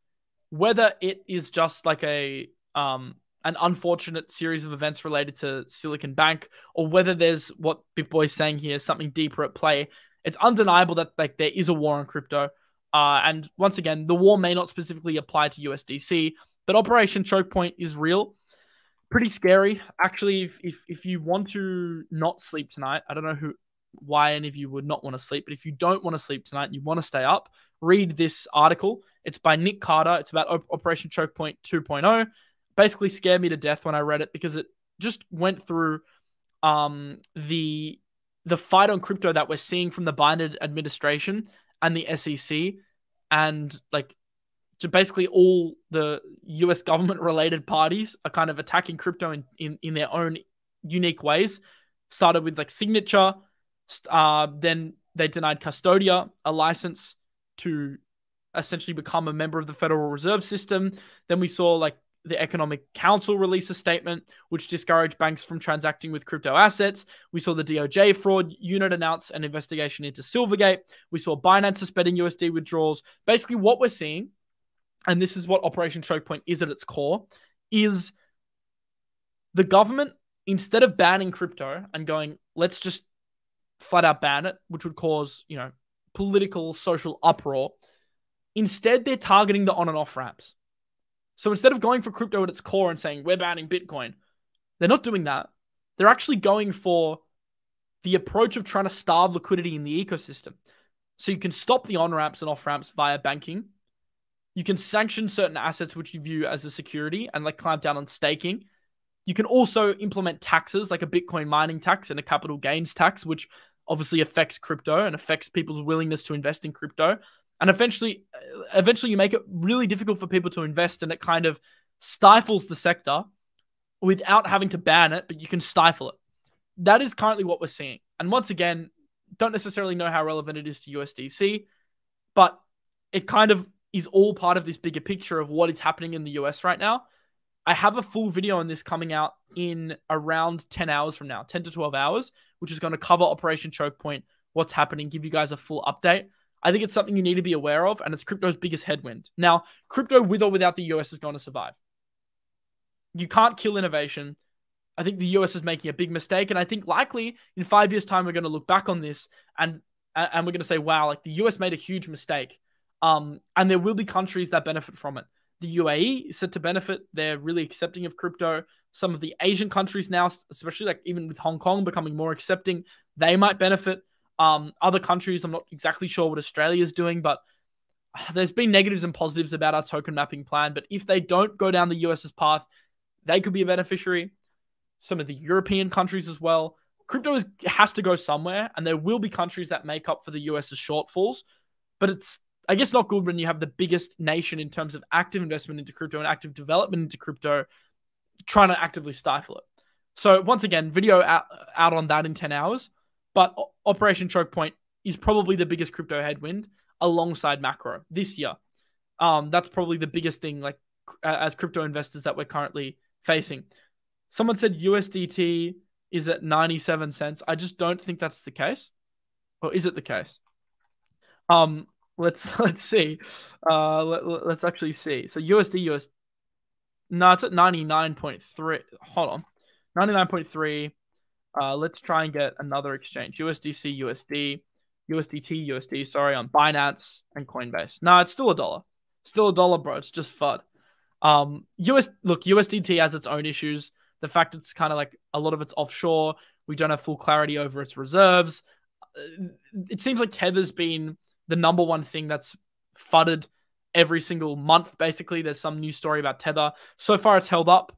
whether it is just like a um, an unfortunate series of events related to Silicon Bank, or whether there's what Big Boy's saying here, something deeper at play, it's undeniable that like there is a war on crypto. Uh, and once again, the war may not specifically apply to U S D C, but Operation Chokepoint is real. Pretty scary. Actually, if, if, if you want to not sleep tonight, I don't know who, why any of you would not want to sleep, but if you don't want to sleep tonight and you want to stay up, read this article. It's by Nick Carter. It's about Operation Chokepoint two point oh. Basically scared me to death when I read it because it just went through um, the the fight on crypto that we're seeing from the Biden administration and the S E C, and like to basically all the U S government related parties are kind of attacking crypto in, in, in their own unique ways. Started with like Signature, uh, then they denied Custodia a license to essentially become a member of the Federal Reserve System. Then we saw like the Economic Council released a statement which discouraged banks from transacting with crypto assets. We saw the D O J fraud unit announce an investigation into Silvergate. We saw Binance suspending U S D withdrawals. Basically what we're seeing, and this is what Operation Chokepoint is at its core, is the government, instead of banning crypto and going, let's just flat out ban it, which would cause, you know, political, social uproar, instead they're targeting the on and off ramps. So instead of going for crypto at its core and saying, we're banning Bitcoin, they're not doing that. They're actually going for the approach of trying to starve liquidity in the ecosystem. So you can stop the on-ramps and off-ramps via banking. You can sanction certain assets which you view as a security and like clamp down on staking. You can also implement taxes like a Bitcoin mining tax and a capital gains tax, which obviously affects crypto and affects people's willingness to invest in crypto. And eventually, eventually you make it really difficult for people to invest, and it kind of stifles the sector without having to ban it, but you can stifle it. That is currently what we're seeing. And once again, don't necessarily know how relevant it is to U S D C, but it kind of is all part of this bigger picture of what is happening in the U S right now. I have a full video on this coming out in around ten hours from now, ten to twelve hours, which is going to cover Operation Chokepoint, what's happening, give you guys a full update. I think it's something you need to be aware of, and it's crypto's biggest headwind. Now, crypto with or without the U S is going to survive. You can't kill innovation. I think the U S is making a big mistake, and I think likely in five years' time, we're going to look back on this, and and we're going to say, wow, like the U S made a huge mistake, um, and there will be countries that benefit from it. The U A E is said to benefit. They're really accepting of crypto. Some of the Asian countries now, especially like even with Hong Kong becoming more accepting, they might benefit. Um, other countries, I'm not exactly sure what Australia is doing, but there's been negatives and positives about our token mapping plan. But if they don't go down the U S's path, they could be a beneficiary. Some of the European countries as well. Crypto is, has to go somewhere, and there will be countries that make up for the U S's shortfalls. But it's, I guess, not good when you have the biggest nation in terms of active investment into crypto and active development into crypto trying to actively stifle it. So once again, video out, out on that in ten hours. But Operation Chokepoint is probably the biggest crypto headwind alongside macro this year. Um, that's probably the biggest thing, like as crypto investors, that we're currently facing. Someone said U S D T is at ninety-seven cents. I just don't think that's the case, or is it the case? Um, let's let's see. Uh, let, let's actually see. So U S D U S. No, it's at ninety-nine point three. Hold on, ninety-nine point three. Uh, let's try and get another exchange. U S D C, U S D, U S D T, U S D, sorry, on Binance and Coinbase. No, it's still a dollar. Still a dollar, bro. It's just F U D. Um, U S, look, U S D T has its own issues. The fact it's kind of like a lot of it's offshore. We don't have full clarity over its reserves. It seems like Tether's been the number one thing that's F U D-ed every single month, basically. There's some new story about Tether. So far, it's held up.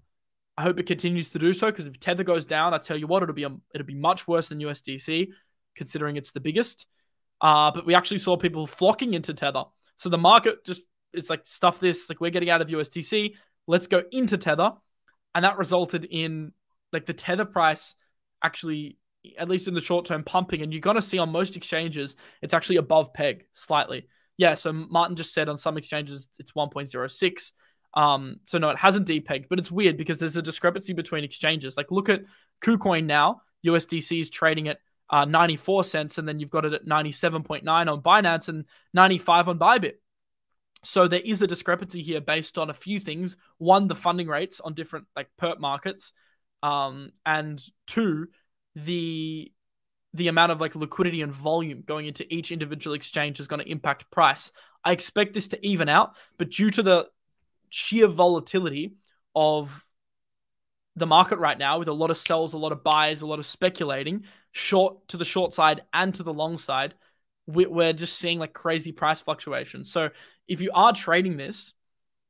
I hope it continues to do so, because if Tether goes down, I tell you what, it'll be a, it'll be much worse than U S D C, considering it's the biggest. Uh, but we actually saw people flocking into Tether. So the market just, it's like, stuff this, like we're getting out of U S D C, let's go into Tether. And that resulted in like the Tether price actually, at least in the short term, pumping. And you're going to see on most exchanges, it's actually above peg slightly. Yeah, so Martin just said on some exchanges, it's one point oh six. Um, so no, it hasn't depegged, but it's weird because there's a discrepancy between exchanges. Like look at KuCoin now, U S D C is trading at uh, ninety-four cents, and then you've got it at ninety-seven point nine on Binance and ninety-five on Bybit. So there is a discrepancy here based on a few things. One, the funding rates on different like perp markets, um, and two, the the amount of like liquidity and volume going into each individual exchange is going to impact price. I expect this to even out, but due to the sheer volatility of the market right now, with a lot of sells, a lot of buys, a lot of speculating, short to the short side and to the long side, we're just seeing like crazy price fluctuations. So if you are trading this,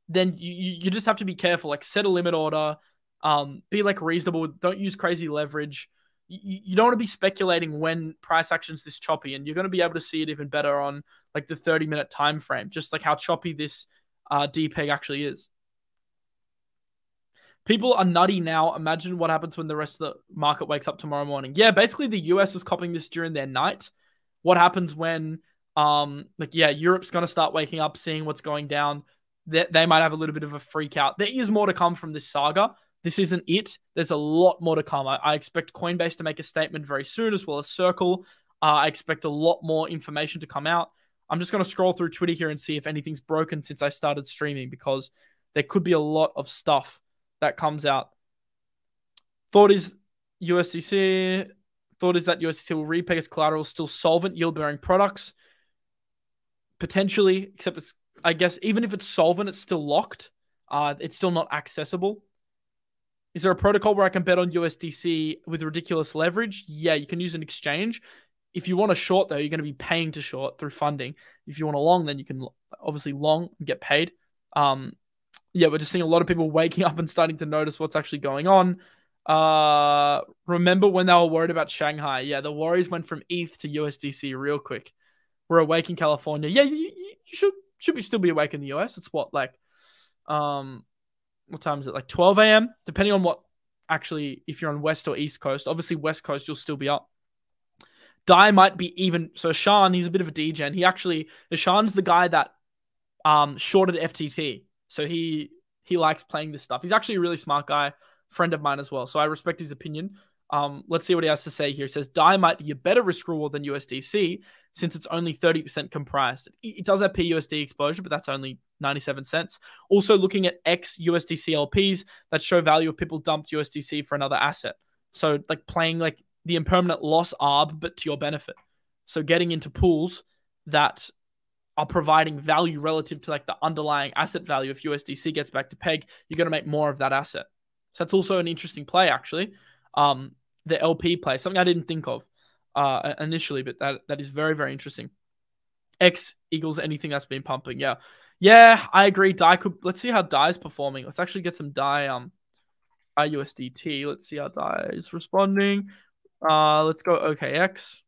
then you, you just have to be careful. Like set a limit order, um, be like reasonable. Don't use crazy leverage. You, you don't want to be speculating when price action's this choppy, and you're going to be able to see it even better on like the thirty minute time frame, just like how choppy this uh, D P E G actually is. People are nutty now. Imagine what happens when the rest of the market wakes up tomorrow morning. Yeah, basically the U S is copying this during their night. What happens when, um, like, yeah, Europe's going to start waking up, seeing what's going down. They, they might have a little bit of a freak out. There is more to come from this saga. This isn't it. There's a lot more to come. I, I expect Coinbase to make a statement very soon, as well as Circle. Uh, I expect a lot more information to come out. I'm just going to scroll through Twitter here and see if anything's broken since I started streaming, because there could be a lot of stuff that comes out. Thought is U S D C... Thought is that U S D C will repeg as collateral, still solvent yield-bearing products. Potentially, except it's, I guess, even if it's solvent, it's still locked. Uh, it's still not accessible. Is there a protocol where I can bet on U S D C with ridiculous leverage? Yeah, you can use an exchange. If you want to short, though, you're going to be paying to short through funding. If you want to long, then you can obviously long and get paid. Um, yeah, we're just seeing a lot of people waking up and starting to notice what's actually going on. Uh, remember when they were worried about Shanghai? Yeah, the worries went from E T H to U S D C real quick. We're awake in California. Yeah, you, you should should be still be awake in the U S. It's what, like, um, what time is it? Like twelve A M, depending on what actually, if you're on West or East Coast. Obviously West Coast, you'll still be up. D A I might be even, so Shan, he's a bit of a degen. He actually, Shan's the guy that um shorted F T T. So he he likes playing this stuff. He's actually a really smart guy. Friend of mine as well, so I respect his opinion. Um, let's see what he has to say here. It says, D A I might be a better risk reward than U S D C since it's only thirty percent comprised. It does have P U S D exposure, but that's only ninety-seven cents. Also looking at ex-U S D C L Ps that show value if people dumped U S D C for another asset. So like playing like the impermanent loss arb, but to your benefit. So getting into pools that are providing value relative to like the underlying asset value. If U S D C gets back to peg, you're going to make more of that asset. So that's also an interesting play, actually. Um, the L P play, something I didn't think of uh, initially, but that that is very, very interesting. X equals anything that's been pumping. Yeah, yeah, I agree. D A I could. Let's see how D A I is performing. Let's actually get some D A I. Um, I U S D T. Let's see how D A I is responding. Uh, let's go O K X.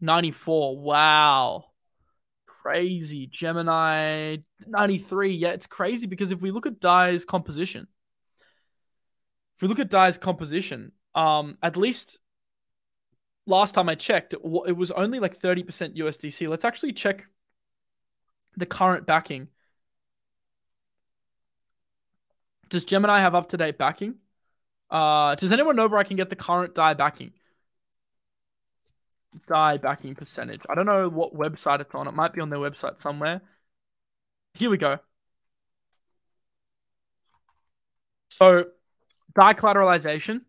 ninety-four. Wow, crazy. Gemini ninety-three. Yeah, it's crazy because if we look at D A I's composition. If we look at D A I's composition, um, at least last time I checked, it, it was only like thirty percent U S D C. Let's actually check the current backing. Does Gemini have up-to-date backing? Uh, does anyone know where I can get the current D A I backing? D A I backing percentage. I don't know what website it's on. It might be on their website somewhere. Here we go. So... D A I collateralization,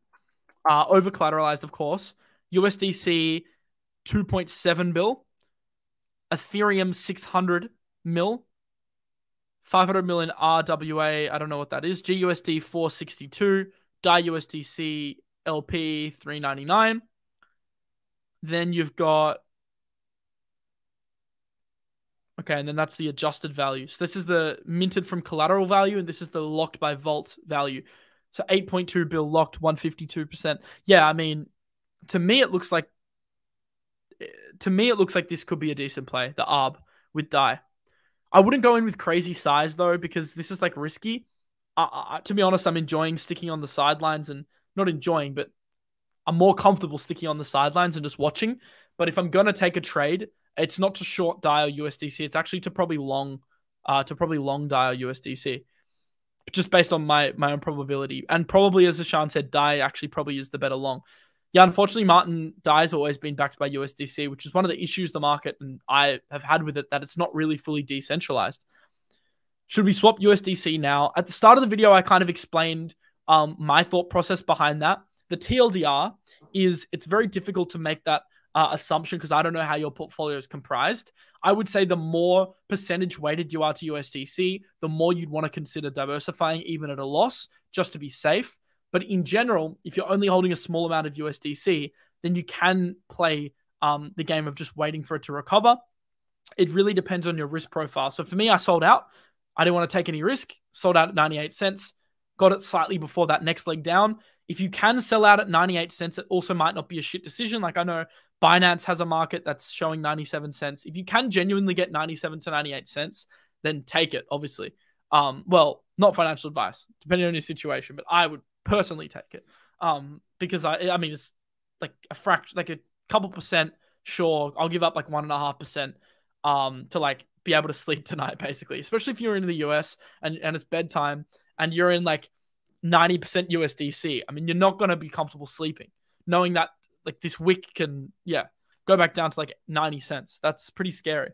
uh, over-collateralized, of course. U S D C, two point seven bill. Ethereum, six hundred mil. five hundred mil in R W A. I don't know what that is. G U S D, four sixty-two. D A I U S D C, L P, three ninety-nine. Then you've got... Okay, and then that's the adjusted value. So this is the minted from collateral value, and this is the locked by vault value. So eight point two bill locked, one hundred fifty-two percent. Yeah, I mean, to me it looks like to me it looks like this could be a decent play, the A R B with D A I. I wouldn't go in with crazy size though, because this is like risky. Uh, uh, to be honest, I'm enjoying sticking on the sidelines and not enjoying, but I'm more comfortable sticking on the sidelines and just watching. But if I'm gonna take a trade, it's not to short D A I or U S D C. It's actually to probably long, uh, to probably long D A I or U S D C. Just based on my my own probability, and probably as Ashan said, D A I actually probably is the better long. yeah, unfortunately, Martin, D A I has always been backed by U S D C, which is one of the issues the market and I have had with it, that it's not really fully decentralized. Should we swap U S D C now? At the start of the video, I kind of explained um, my thought process behind that. The T L D R is, it's very difficult to make that uh, assumption because I don't know how your portfolio is comprised. I would say the more percentage weighted you are to U S D C, the more you'd want to consider diversifying even at a loss just to be safe. But in general, if you're only holding a small amount of U S D C, then you can play um, the game of just waiting for it to recover. It really depends on your risk profile. So for me, I sold out. I didn't want to take any risk, sold out at ninety-eight cents, got it slightly before that next leg down. If you can sell out at ninety-eight cents, it also might not be a shit decision. Like I know Binance has a market that's showing ninety-seven cents. If you can genuinely get ninety-seven to ninety-eight cents, then take it, obviously. Um, well, not financial advice, depending on your situation, but I would personally take it um, because I, I mean, it's like a fraction, like a couple percent. Sure. I'll give up like one and a half percent um, to like be able to sleep tonight, basically, especially if you're in the U S and, and it's bedtime and you're in like ninety percent U S D C. I mean, you're not going to be comfortable sleeping knowing that like this wick can, yeah, go back down to like ninety cents. That's pretty scary.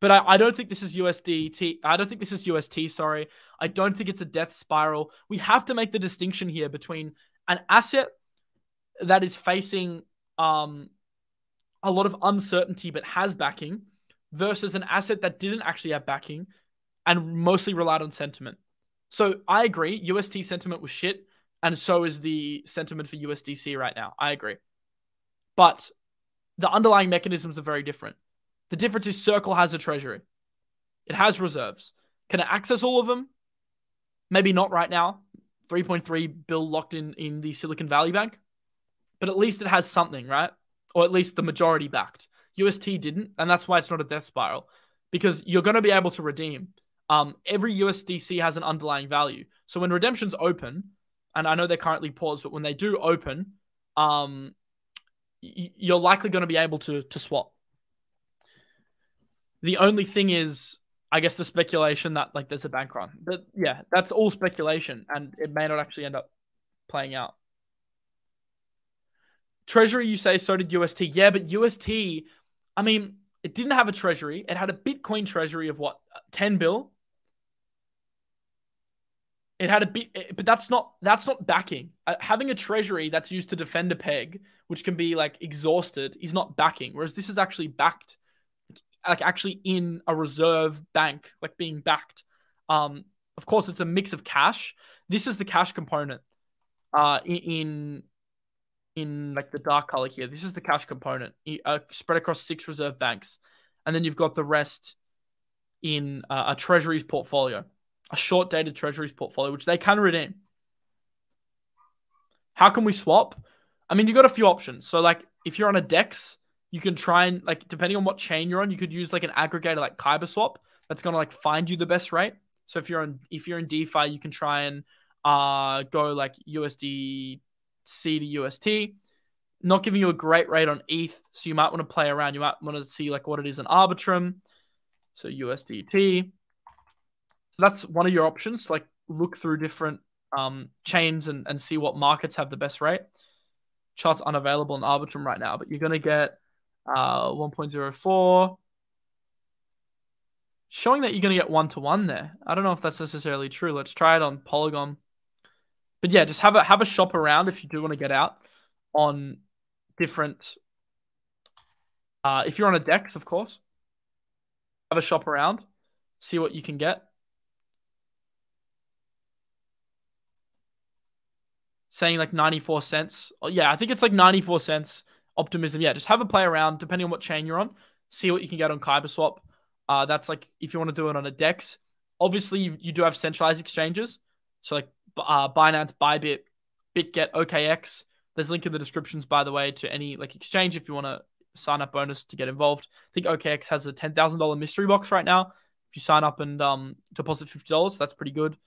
But I, I don't think this is U S D T. I don't think this is U S T, sorry. I don't think it's a death spiral. We have to make the distinction here between an asset that is facing um, a lot of uncertainty but has backing versus an asset that didn't actually have backing and mostly relied on sentiment. So I agree, U S T sentiment was shit, and so is the sentiment for U S D C right now. I agree. But the underlying mechanisms are very different. The difference is Circle has a treasury. It has reserves. Can it access all of them? Maybe not right now. three point three bill locked in in the Silicon Valley Bank. But at least it has something, right? Or at least the majority backed. U S T didn't, and that's why it's not a death spiral. Because you're going to be able to redeem. Um, every U S D C has an underlying value. So when redemptions open, and I know they're currently paused, but when they do open, um, you're likely going to be able to, to swap. The only thing is, I guess, the speculation that like there's a bank run. But yeah, that's all speculation, and it may not actually end up playing out. Treasury, you say, so did U S T. Yeah, but U S T, I mean, it didn't have a treasury. It had a Bitcoin treasury of what, ten bill? It had a bit, but that's not that's not backing. Uh, having a treasury that's used to defend a peg, which can be like exhausted, is not backing. Whereas this is actually backed. Like actually in a reserve bank, like being backed. Um, of course, it's a mix of cash. This is the cash component uh, in in like the dark color here. This is the cash component uh, spread across six reserve banks. And then you've got the rest in uh, a treasury's portfolio, a short dated treasury's portfolio, which they can redeem. How can we swap? I mean, you've got a few options. So like if you're on a DEX, you can try and, like, depending on what chain you're on, you could use like an aggregator like KyberSwap that's going to like find you the best rate. So if you're on, if you're in DeFi, you can try and uh, go like U S D C to U S T, not giving you a great rate on E T H. So you might want to play around. You might want to see like what it is in Arbitrum. So U S D T, so that's one of your options. Like look through different um, chains and, and see what markets have the best rate. Charts unavailable in Arbitrum right now, but you're going to get Uh, one point zero four, showing that you're going to get one to one there. I don't know if that's necessarily true. Let's try it on Polygon. But yeah, just have a, have a shop around if you do want to get out on different, uh, if you're on a DEX, of course, have a shop around, see what you can get. Saying like ninety-four cents. Oh, yeah, I think it's like ninety-four cents. Optimism, yeah, just have a play around depending on what chain you're on. See what you can get on KyberSwap. Uh, that's like if you want to do it on a DEX. Obviously, you, you do have centralized exchanges. So like uh, Binance, Bybit, BitGet, O K X. There's a link in the descriptions, by the way, to any like exchange if you want to sign up bonus to get involved. I think O K X has a ten thousand dollar mystery box right now. If you sign up and um, deposit fifty dollars, that's pretty good.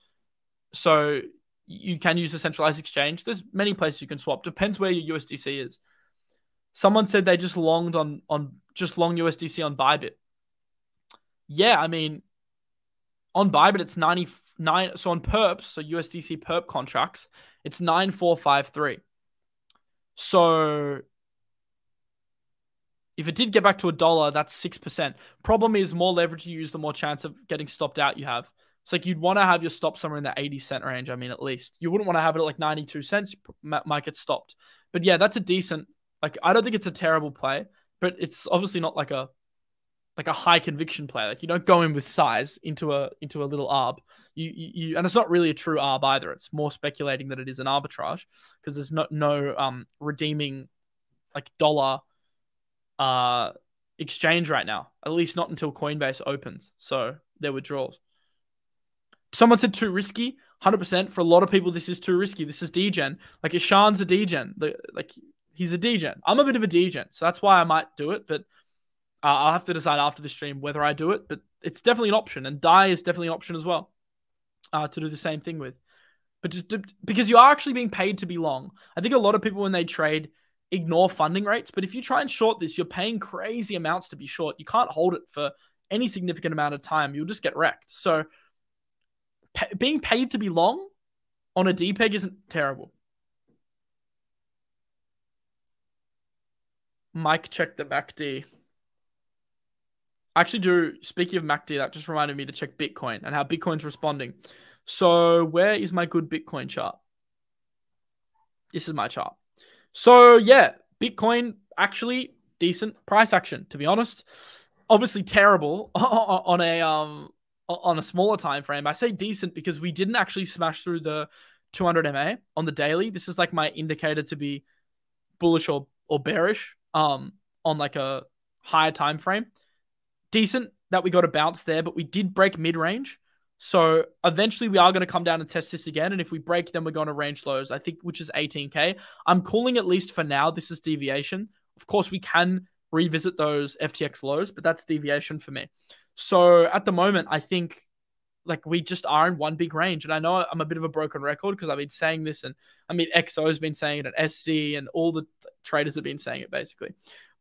So you can use a centralized exchange. There's many places you can swap. Depends where your U S D C is. Someone said they just longed on, on just long U S D C on Bybit. Yeah, I mean, on Bybit, it's ninety-nine. So on perps, so U S D C perp contracts, it's nine four five three. So if it did get back to a dollar, that's six percent. Problem is, more leverage you use, the more chance of getting stopped out you have. It's like you'd want to have your stop somewhere in the eighty cent range. I mean, at least you wouldn't want to have it at like ninety-two cents. You might get stopped. But yeah, that's a decent, like, I don't think it's a terrible play, but it's obviously not like a, like a high conviction play. Like you don't go in with size into a, into a little arb. You, you, you, and it's not really a true arb either. It's more speculating that it is an arbitrage because there's not no um, redeeming like dollar uh, exchange right now, at least not until Coinbase opens. So their withdrawals. Someone said too risky. one hundred percent. For a lot of people, this is too risky. This is degen. Like Ishan's a degen. Like he's a degen. I'm a bit of a degen. So that's why I might do it, but Uh, I'll have to decide after the stream whether I do it, but it's definitely an option. And D A I is definitely an option as well uh, to do the same thing with. But to, to, because you are actually being paid to be long. I think a lot of people when they trade ignore funding rates, but if you try and short this, you're paying crazy amounts to be short. You can't hold it for any significant amount of time. You'll just get wrecked. So pa being paid to be long on a D P E G isn't terrible. Mike checked the back D. I actually do, speaking of M A C D, that just reminded me to check Bitcoin and how Bitcoin's responding. So where is my good Bitcoin chart? This is my chart. So yeah, Bitcoin, actually decent price action, to be honest. Obviously terrible on a um on a smaller time frame. I say decent because we didn't actually smash through the two hundred M A on the daily. This is like my indicator to be bullish or, or bearish um on like a higher time frame. Decent that we got a bounce there, but we did break mid-range. So eventually we are going to come down and test this again. And if we break, then we're going to range lows, I think, which is eighteen K. I'm calling, at least for now, this is deviation. Of course, we can revisit those F T X lows, but that's deviation for me. So at the moment, I think like we just are in one big range. And I know I'm a bit of a broken record because I've been saying this. And I mean, X O has been saying it and S C and all the traders have been saying it basically.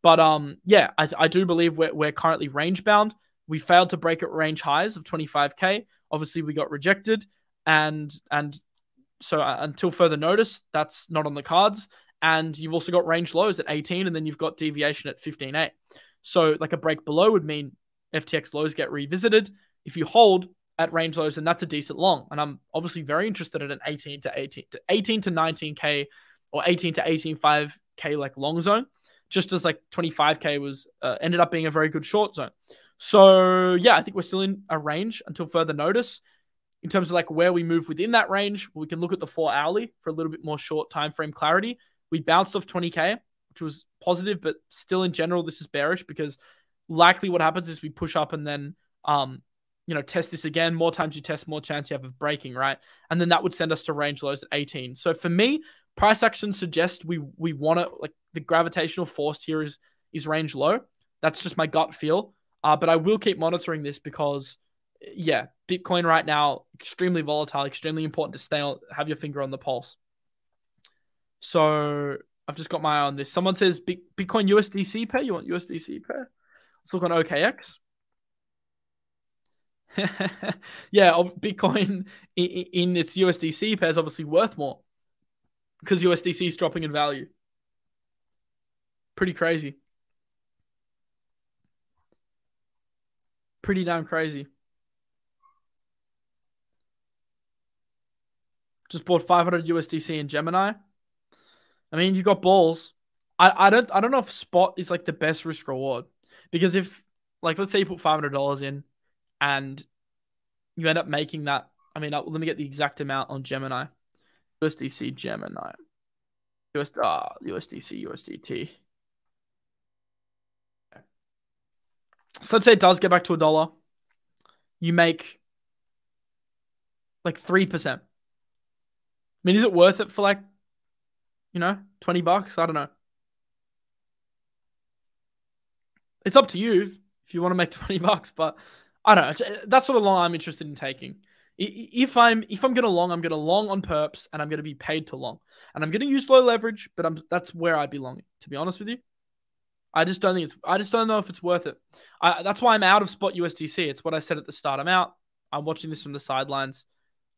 But um, yeah, I, I do believe we're, we're currently range bound. We failed to break at range highs of twenty-five K. Obviously, we got rejected. And and so uh, until further notice, that's not on the cards. And you've also got range lows at eighteen, and then you've got deviation at fifteen point eight. So like a break below would mean F T X lows get revisited. If you hold at range lows, then that's a decent long. And I'm obviously very interested at an eighteen to nineteen K or eighteen to eighteen point five K like long zone. Just as like twenty-five K was uh, ended up being a very good short zone. So yeah, I think we're still in a range until further notice. In terms of like where we move within that range, we can look at the four hourly for a little bit more short time frame clarity. We bounced off twenty K, which was positive, but still in general, this is bearish because likely what happens is we push up and then, um, you know, test this again. More times you test, more chance you have of breaking, right? And then that would send us to range lows at eighteen. So for me, price action suggests we we want to, like, the gravitational force here is is range low. That's just my gut feel. Uh, but I will keep monitoring this because, yeah, Bitcoin right now, extremely volatile, extremely important to stay on, have your finger on the pulse. So I've just got my eye on this. Someone says Bitcoin U S D C pair. You want U S D C pair? Let's look on O K X. Yeah, Bitcoin in, in its U S D C pair is obviously worth more, because U S D C is dropping in value. Pretty crazy. Pretty damn crazy. Just bought five hundred U S D C in Gemini. I mean, you got balls. I, I don't I don't know if spot is like the best risk reward, because if, like, let's say you put five hundred dollars in and you end up making that. I mean, let me get the exact amount on Gemini. U S D C Gemini. U S, uh, U S D C, U S D T. So let's say it does get back to a dollar. You make like three percent. I mean, is it worth it for like, you know, twenty bucks? I don't know. It's up to you if you want to make twenty bucks, but I don't know. That's sort of long I'm interested in taking. If I'm if I'm gonna long, I'm gonna long on perps, and I'm gonna be paid to long, and I'm gonna use low leverage. But I'm that's where I'd be longing, to be honest with you. I just don't think it's. I just don't know if it's worth it. I, that's why I'm out of spot U S D C. It's what I said at the start. I'm out. I'm watching this from the sidelines.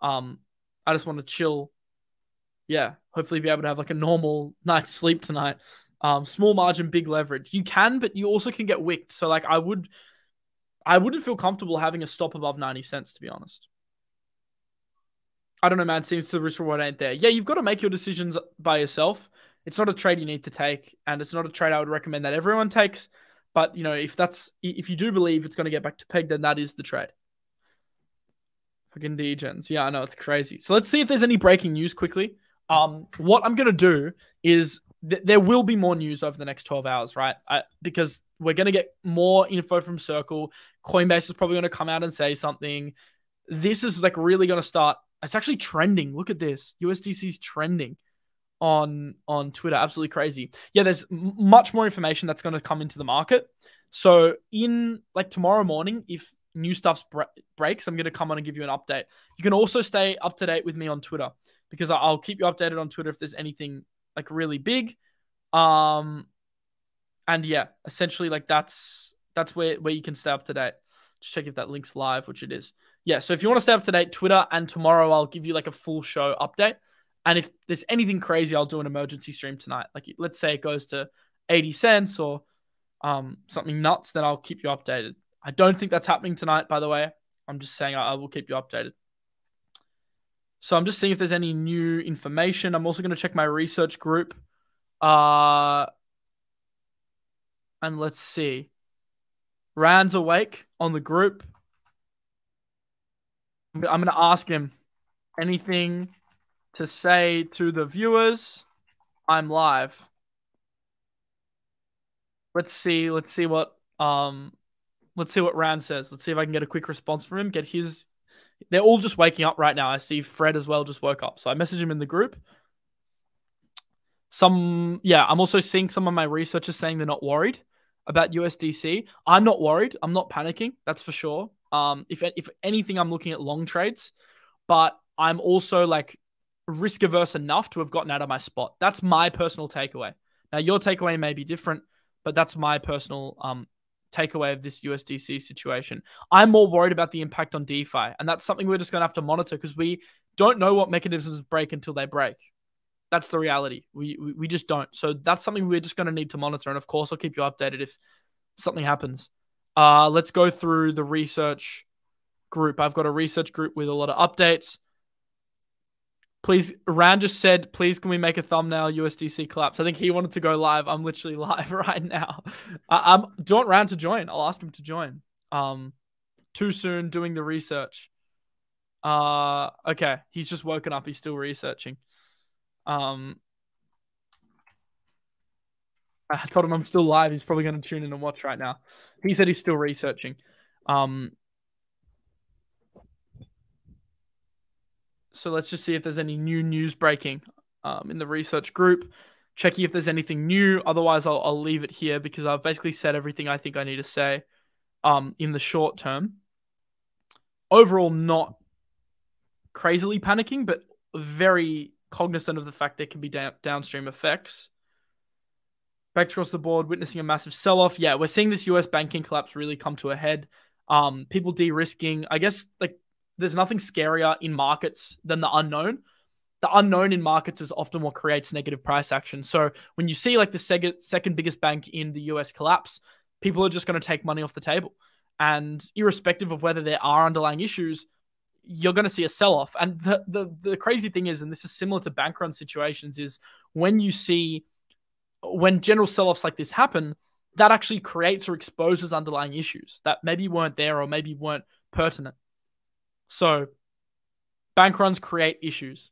Um, I just want to chill yeah, hopefully be able to have like a normal night's sleep tonight. Um, small margin, big leverage. You can, but you also can get wicked. So like I would, I wouldn't feel comfortable having a stop above ninety cents, to be honest. I don't know, man. It seems the risk reward ain't there. Yeah, you've got to make your decisions by yourself. It's not a trade you need to take, and it's not a trade I would recommend that everyone takes. But, you know, if that's if you do believe it's going to get back to peg, then that is the trade. Fucking degens. Yeah, I know. It's crazy. So let's see if there's any breaking news quickly. Um, what I'm going to do is th there will be more news over the next twelve hours, right? I, because we're going to get more info from Circle. Coinbase is probably going to come out and say something. This is like really going to start. It's actually trending. Look at this. U S D C's trending on on Twitter. Absolutely crazy. Yeah, there's much more information that's going to come into the market. So in like tomorrow morning, if new stuff bre breaks, I'm going to come on and give you an update. You can also stay up to date with me on Twitter, because I'll keep you updated on Twitter if there's anything like really big. Um, and yeah, essentially like that's that's where, where you can stay up to date. Just check if that link's live, which it is. Yeah, so if you want to stay up to date, Twitter, and tomorrow I'll give you like a full show update. And if there's anything crazy, I'll do an emergency stream tonight. Like let's say it goes to eighty cents or um, something nuts, then I'll keep you updated. I don't think that's happening tonight, by the way. I'm just saying I, I will keep you updated. So I'm just seeing if there's any new information. I'm also going to check my research group. Uh, and let's see. Rand's awake on the group. I'm going to ask him anything to say to the viewers. I'm live. Let's see. Let's see what, um, let's see what Rand says. Let's see if I can get a quick response from him. Get his, they're all just waking up right now. I see Fred as well just woke up. So I messaged him in the group. Some, yeah, I'm also seeing some of my researchers saying they're not worried about U S D C. I'm not worried. I'm not panicking. That's for sure. Um, if, if anything, I'm looking at long trades, but I'm also like risk averse enough to have gotten out of my spot. That's my personal takeaway. Now your takeaway may be different, but that's my personal, um, takeaway of this U S D C situation. I'm more worried about the impact on DeFi, and that's something we're just going to have to monitor, because we don't know what mechanisms break until they break. That's the reality. We, we, we just don't. So that's something we're just going to need to monitor. And of course I'll keep you updated if something happens. Uh, let's go through the research group. I've got a research group with a lot of updates. Please, Rand just said, please, can we make a thumbnail U S D C collapse? I think he wanted to go live. I'm literally live right now. I, I'm, do you want Rand to join? I'll ask him to join. Um, too soon doing the research. Uh, okay. He's just woken up. He's still researching. Um, I told him I'm still live. He's probably going to tune in and watch right now. He said he's still researching. Um, so let's just see if there's any new news breaking um, in the research group. Checking if there's anything new. Otherwise, I'll, I'll leave it here, because I've basically said everything I think I need to say um, in the short term. Overall, not crazily panicking, but very cognizant of the fact there can be down downstream effects. Back across the board, witnessing a massive sell-off. Yeah, we're seeing this U S banking collapse really come to a head. Um, people de-risking. I guess like there's nothing scarier in markets than the unknown. The unknown in markets is often what creates negative price action. So when you see like the seg second biggest bank in the U S collapse, people are just going to take money off the table. And irrespective of whether there are underlying issues, you're going to see a sell-off. And the, the, the crazy thing is, and this is similar to bank run situations, is when you see... when general sell-offs like this happen, that actually creates or exposes underlying issues that maybe weren't there or maybe weren't pertinent. So bank runs create issues.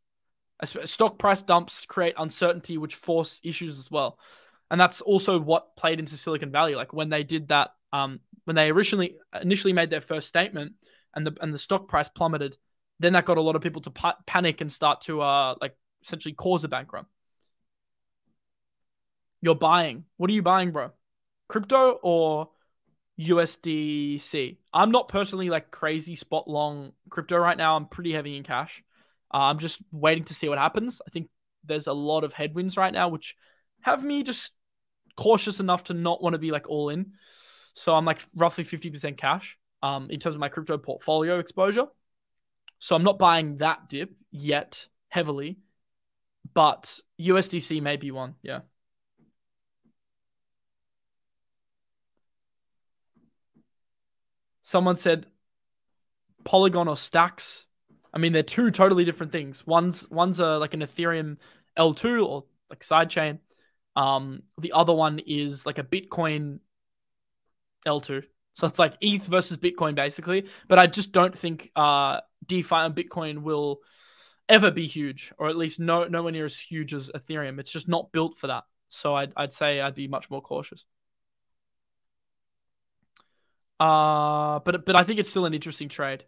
Stock price dumps create uncertainty, which force issues as well. And that's also what played into Silicon Valley. Like when they did that, um, when they originally initially made their first statement and the, and the stock price plummeted, then that got a lot of people to pa panic and start to uh, like essentially cause a bank run. You're buying. What are you buying, bro? Crypto or U S D C? I'm not personally like crazy spot long crypto right now. I'm pretty heavy in cash. Uh, I'm just waiting to see what happens. I think there's a lot of headwinds right now, which have me just cautious enough to not want to be like all in. So I'm like roughly fifty percent cash um, in terms of my crypto portfolio exposure. So I'm not buying that dip yet heavily. but U S D C may be one. Yeah. Someone said Polygon or Stacks. I mean, they're two totally different things. One's one's a, like an Ethereum L two or like sidechain. Um, the other one is like a Bitcoin L two. So it's like E T H versus Bitcoin, basically. But I just don't think uh, DeFi and Bitcoin will ever be huge, or at least no nowhere near as huge as Ethereum. It's just not built for that. So I'd, I'd say I'd be much more cautious. Uh, but but I think it's still an interesting trade.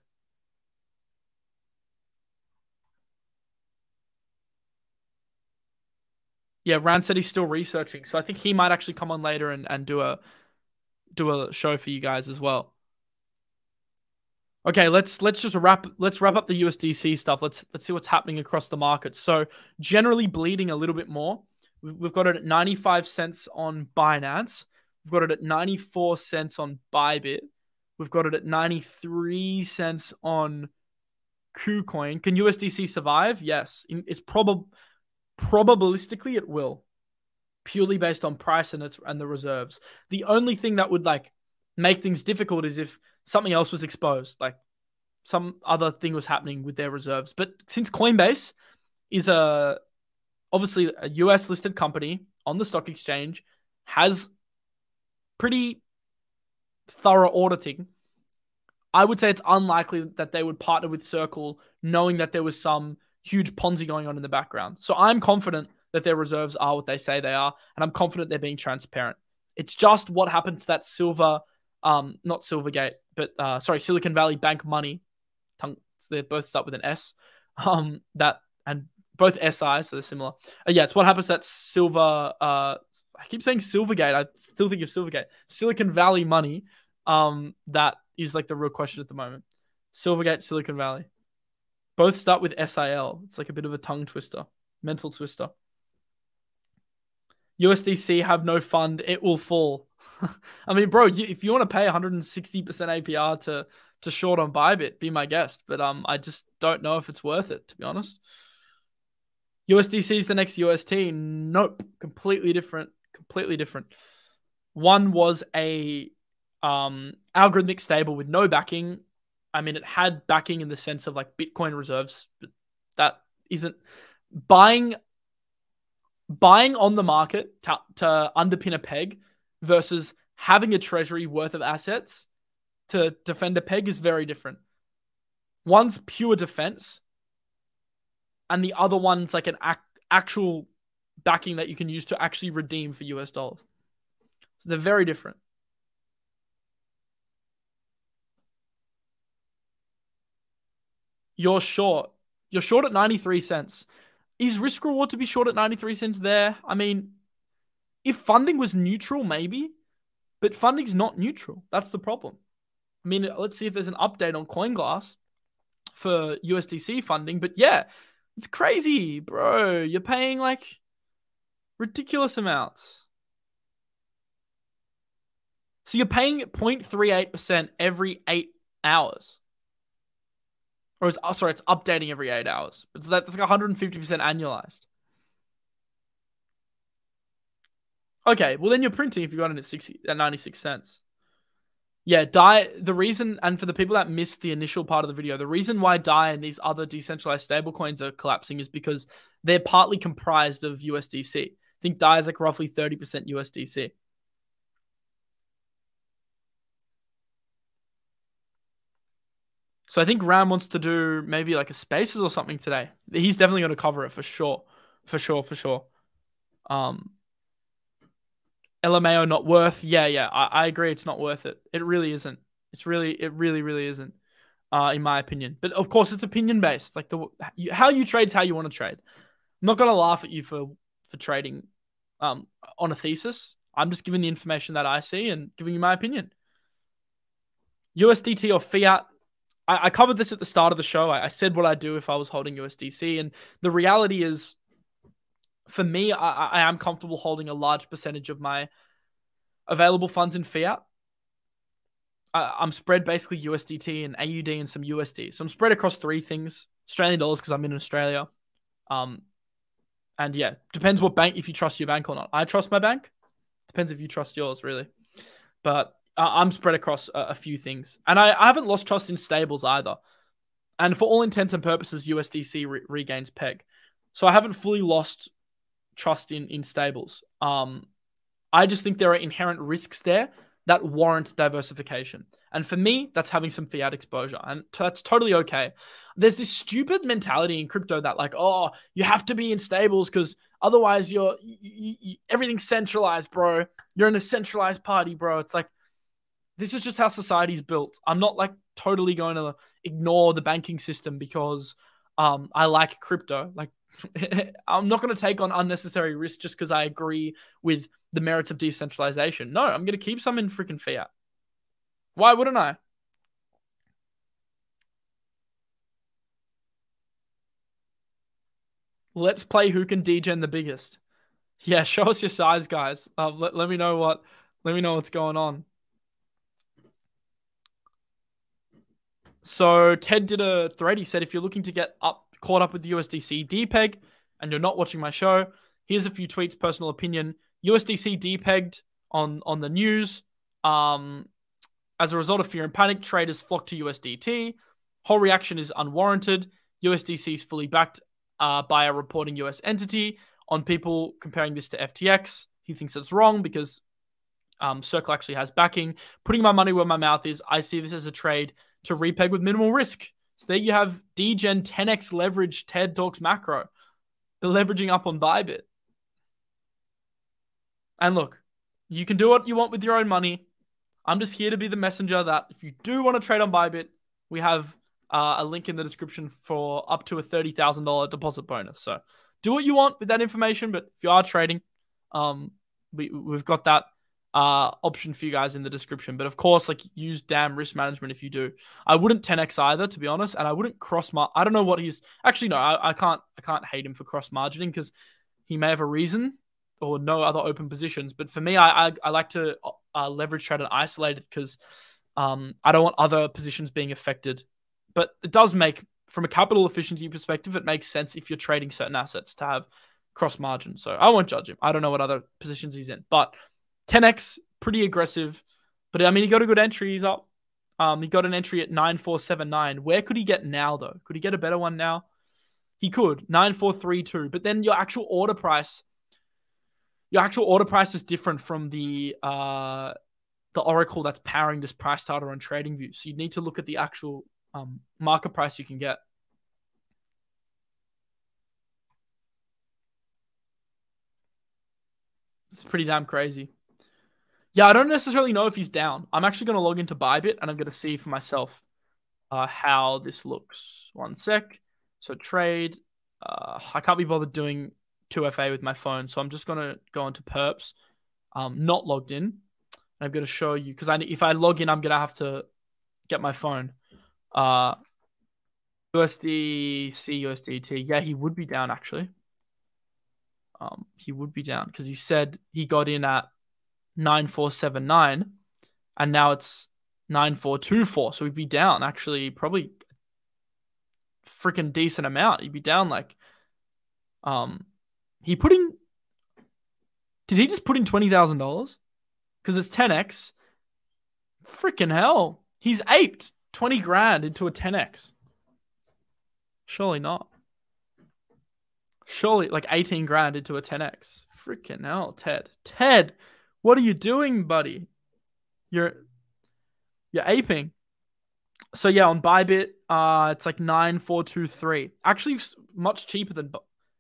Yeah, Rand said he's still researching, so I think he might actually come on later and, and do a do a show for you guys as well. Okay, let's let's just wrap let's wrap up the U S D C stuff. Let's let's see what's happening across the market. So generally bleeding a little bit more. We've got it at ninety-five cents on Binance. We've got it at ninety-four cents on Bybit. We've got it at ninety-three cents on KuCoin. Can U S D C survive? Yes, it's probably. Probabilistically, it will, purely based on price and its and the reserves. The only thing that would like make things difficult is if something else was exposed, like some other thing was happening with their reserves. But since Coinbase is a obviously a U S listed company on the stock exchange, has pretty thorough auditing, I would say it's unlikely that they would partner with Circle, knowing that there was some huge Ponzi going on in the background. So I'm confident that their reserves are what they say they are, and I'm confident they're being transparent. It's just what happened to that silver, um, not Silvergate, but uh, sorry, Silicon Valley Bank money. Tongue, they both start with an S. Um, that and both S I, so they're similar. Uh, yeah, it's what happens to that silver. Uh, I keep saying Silvergate. I still think of Silvergate. Silicon Valley money. Um, that is like the real question at the moment. Silvergate, Silicon Valley. Both start with S I L. It's like a bit of a tongue twister, mental twister. U S D C have no fund. It will fall. I mean, bro, you, if you want to pay one hundred sixty percent A P R to, to short on Bybit, be my guest. But um, I just don't know if it's worth it, to be honest. U S D C is the next U S T. Nope. Completely different. Completely different. One was a um, algorithmic stable with no backing. I mean, it had backing in the sense of like Bitcoin reserves, but that isn't buying, buying on the market to, to underpin a peg versus having a treasury worth of assets to defend a peg is very different. One's pure defense and the other one's like an ac actual backing that you can use to actually redeem for U S dollars. So they're very different. You're short. You're short at ninety-three cents. Is risk reward to be short at ninety-three cents there? I mean, if funding was neutral, maybe. But funding's not neutral. That's the problem. I mean, let's see if there's an update on CoinGlass for U S D C funding. But yeah, it's crazy, bro. You're paying like ridiculous amounts. So you're paying zero point three eight percent every eight hours. Or it's, oh, sorry, it's updating every eight hours. But that's like one hundred fifty percent annualized. Okay, well then you're printing if you got it at sixty at ninety-six cents. Yeah, D A I, the reason, and for the people that missed the initial part of the video, the reason why D A I and these other decentralized stablecoins are collapsing is because they're partly comprised of U S D C. I think D A I is like roughly thirty percent U S D C. So I think Ram wants to do maybe like a Spaces or something today. He's definitely going to cover it for sure. For sure, for sure. Um, L M A O not worth. Yeah, yeah, I, I agree. It's not worth it. It really isn't. It's really, it really, really isn't, uh, in my opinion. But of course, it's opinion-based. Like the you, how you trade is how you want to trade. I'm not going to laugh at you for, for trading um, on a thesis. I'm just giving the information that I see and giving you my opinion. U S D T or fiat? I covered this at the start of the show. I said what I'd do if I was holding U S D C. And the reality is, for me, I, I am comfortable holding a large percentage of my available funds in fiat. I, I'm spread basically U S D T and A U D and some U S D. So I'm spread across three things. Australian dollars because I'm in Australia. Um, And yeah, depends what bank, if you trust your bank or not. I trust my bank. Depends if you trust yours, really. But I'm spread across a, a few things. And I, I haven't lost trust in stables either. And for all intents and purposes, U S D C re regains peg. So I haven't fully lost trust in, in stables. Um, I just think there are inherent risks there that warrant diversification. And for me, that's having some fiat exposure. And that's totally okay. There's this stupid mentality in crypto that like, oh, you have to be in stables because otherwise you're, you, you, everything's centralized, bro. You're in a centralized party, bro. It's like, this is just how society's built. I'm not like totally going to ignore the banking system because um, I like crypto. Like, I'm not going to take on unnecessary risk just because I agree with the merits of decentralization. No, I'm going to keep some in freaking fiat. Why wouldn't I? Let's play who can degen the biggest. Yeah, show us your size, guys. Uh, let, let me know what, let me know what's going on. So Ted did a thread. He said, if you're looking to get up, caught up with the U S D C D PEG and you're not watching my show, here's a few tweets, personal opinion. U S D C D PEG'd on, on the news. Um, as a result of fear and panic, traders flock to U S D T. Whole reaction is unwarranted. U S D C is fully backed uh, by a reporting U S entity. On people comparing this to F T X, he thinks it's wrong because um, Circle actually has backing. Putting my money where my mouth is, I see this as a trade to repeg with minimal risk. So there you have degen ten X leverage TED Talks macro. They're leveraging up on Bybit. And look, you can do what you want with your own money. I'm just here to be the messenger that if you do want to trade on Bybit, we have uh, a link in the description for up to a thirty thousand dollar deposit bonus. So do what you want with that information, but if you are trading, um, we, we've got that uh, option for you guys in the description. But of course, like, use damn risk management if you do. I wouldn't ten X either, to be honest, and I wouldn't cross mark. I don't know what he's actually. No, I, I can't. I can't hate him for cross margining because he may have a reason or no other open positions. But for me, I I, I like to uh, leverage trade and isolate it because um, I don't want other positions being affected. But it does make, from a capital efficiency perspective, it makes sense if you're trading certain assets to have cross margin. So I won't judge him. I don't know what other positions he's in. But ten X, pretty aggressive. But I mean, he got a good entry. He's up. Um, he got an entry at nine four seven nine. Where could he get now, though? Could he get a better one now? He could, nine four three two. But then your actual order price... Your actual order price is different from the uh, the oracle that's powering this price starter on Trading View. So you need to look at the actual um, market price you can get. It's pretty damn crazy. Yeah, I don't necessarily know if he's down. I'm actually going to log into Bybit and I'm going to see for myself uh, how this looks. One sec. So trade. Uh, I can't be bothered doing two F A with my phone. So I'm just going to go into perps, um, not logged in. And I'm going to show you, because I, if I log in, I'm going to have to get my phone. Uh, U S D C, U S D T. Yeah, he would be down, actually. Um, he would be down because he said he got in at nine four seven nine and now it's nine four two four. So he'd be down, actually, probably a freaking decent amount. He'd be down like... um. He put in, did he just put in twenty thousand dollars? Because it's ten X. Freaking hell. He's aped twenty grand into a ten X. Surely not. Surely like eighteen grand into a ten X. Freaking hell, Ted. Ted, what are you doing, buddy? You're, you're aping. So yeah, on Bybit, uh, it's like nine four two three. Actually much cheaper than...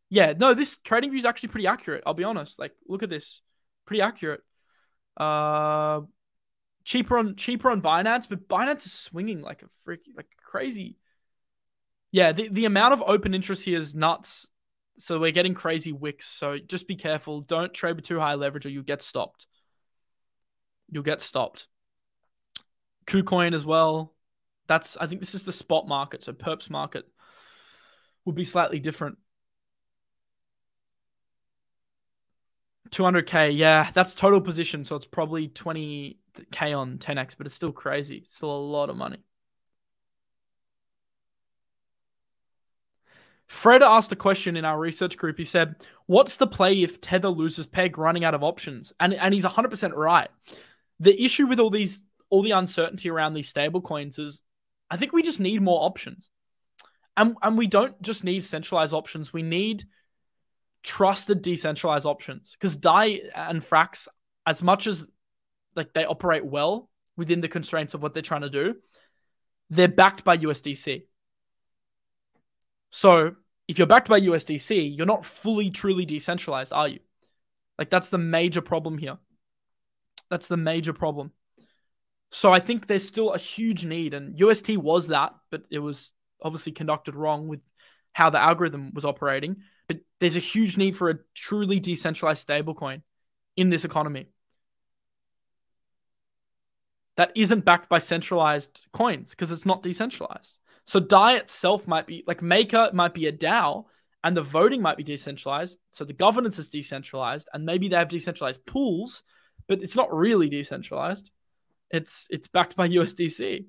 Yeah, no, this Trading View is actually pretty accurate. I'll be honest. Like, look at this, pretty accurate. Uh, cheaper on cheaper on Binance, but Binance is swinging like a freaky, like crazy. Yeah, the the amount of open interest here is nuts. So we're getting crazy wicks. So just be careful. Don't trade with too high leverage, or you'll get stopped. You'll get stopped. KuCoin as well. That's I think this is the spot market. So perps market would be slightly different. two hundred K, yeah, that's total position, so it's probably twenty K on ten X, but it's still crazy. It's still a lot of money. Fred asked a question in our research group. He said, what's the play if Tether loses peg running out of options? And, and he's one hundred percent right. The issue with all these, all the uncertainty around these stable coins is I think we just need more options. And, and we don't just need centralized options. We need trusted decentralized options, because D A I and FRAX, as much as like they operate well within the constraints of what they're trying to do, they're backed by U S D C. So if you're backed by U S D C, you're not fully, truly decentralized, are you? Like that's the major problem here. That's the major problem. So I think there's still a huge need, and U S T was that, but it was obviously conducted wrong with how the algorithm was operating. But there's a huge need for a truly decentralized stablecoin in this economy that isn't backed by centralized coins, because it's not decentralized. So D A I itself might be, like Maker might be a DAO, and the voting might be decentralized. So the governance is decentralized, and maybe they have decentralized pools, but it's not really decentralized. It's it's backed by U S D C.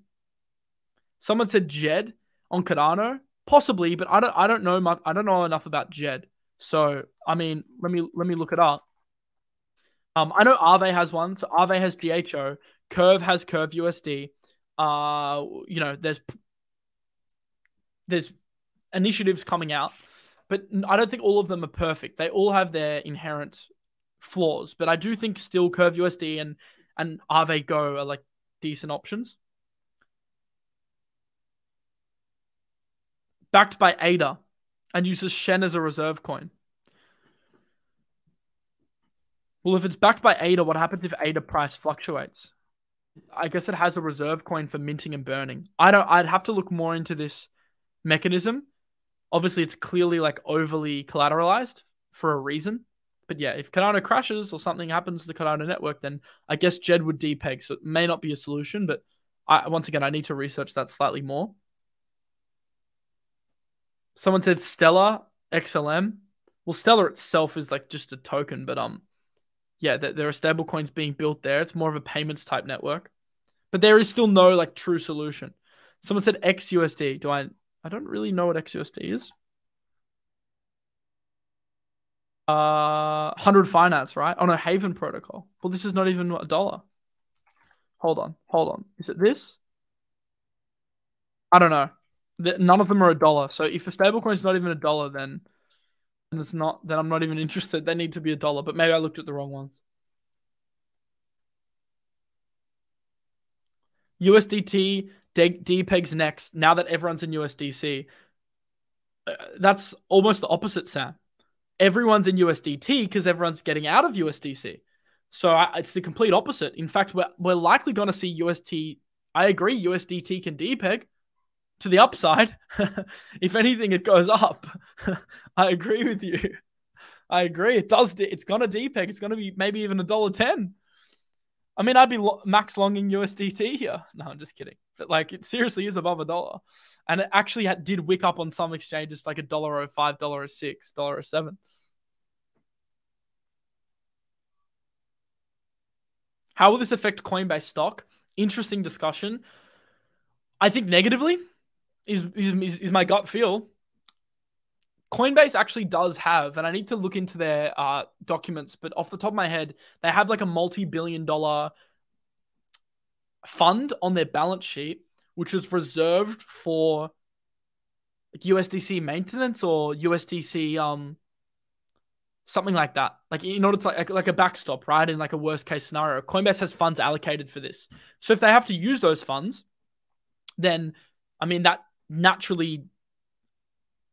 Someone said Jed on Cardano, possibly, but I don't I don't know much. I don't know enough about Jed. So I mean, let me let me look it up. Um, I know Aave has one. So Aave has G H O. Curve has Curve U S D. Uh, you know, there's there's initiatives coming out, but I don't think all of them are perfect. They all have their inherent flaws, but I do think still Curve U S D and and Aave Go are like decent options. Backed by A D A and uses Shen as a reserve coin. Well, if it's backed by A D A, what happens if A D A price fluctuates? I guess it has a reserve coin for minting and burning. I don't, I'd have to look more into this mechanism. Obviously, it's clearly like overly collateralized for a reason. But yeah, if Cardano crashes or something happens to the Cardano network, then I guess Jed would depeg. So it may not be a solution, but I, once again, I need to research that slightly more. Someone said Stellar X L M. Well, Stellar itself is like just a token, but um, yeah, th there are stable coins being built there. It's more of a payments type network, but there is still no like true solution. Someone said X U S D. Do I? I don't really know what X U S D is. Uh, one hundred Finance, right? Oh no, Haven Protocol. Well, this is not even a dollar. Hold on, hold on. Is it this? I don't know. That none of them are a dollar. So if a stablecoin is not even a dollar, then and it's not, then I'm not even interested. They need to be a dollar. But maybe I looked at the wrong ones. U S D T depeg's next. Now that everyone's in U S D C, uh, that's almost the opposite, Sam. Everyone's in U S D T because everyone's getting out of U S D C. So I, it's the complete opposite. In fact, we're we're likely going to see U S T. I agree, U S D T can depeg. To the upside, if anything, it goes up. I agree with you. I agree. It does. It's gonna depeg. It's gonna be maybe even a dollar ten. I mean, I'd be lo max longing U S D T here. No, I'm just kidding. But like, it seriously is above a dollar, and it actually had, did wick up on some exchanges, like a dollar oh five, dollar oh six, dollar oh seven. How will this affect Coinbase stock? Interesting discussion. I think negatively. Is, is is my gut feel. Coinbase actually does have, and I need to look into their uh, documents, but off the top of my head, they have like a multi-billion dollar fund on their balance sheet, which is reserved for like U S D C maintenance or U S D C um something like that. Like in order to like, like a backstop, right? In like a worst case scenario, Coinbase has funds allocated for this. So if they have to use those funds, then I mean, that naturally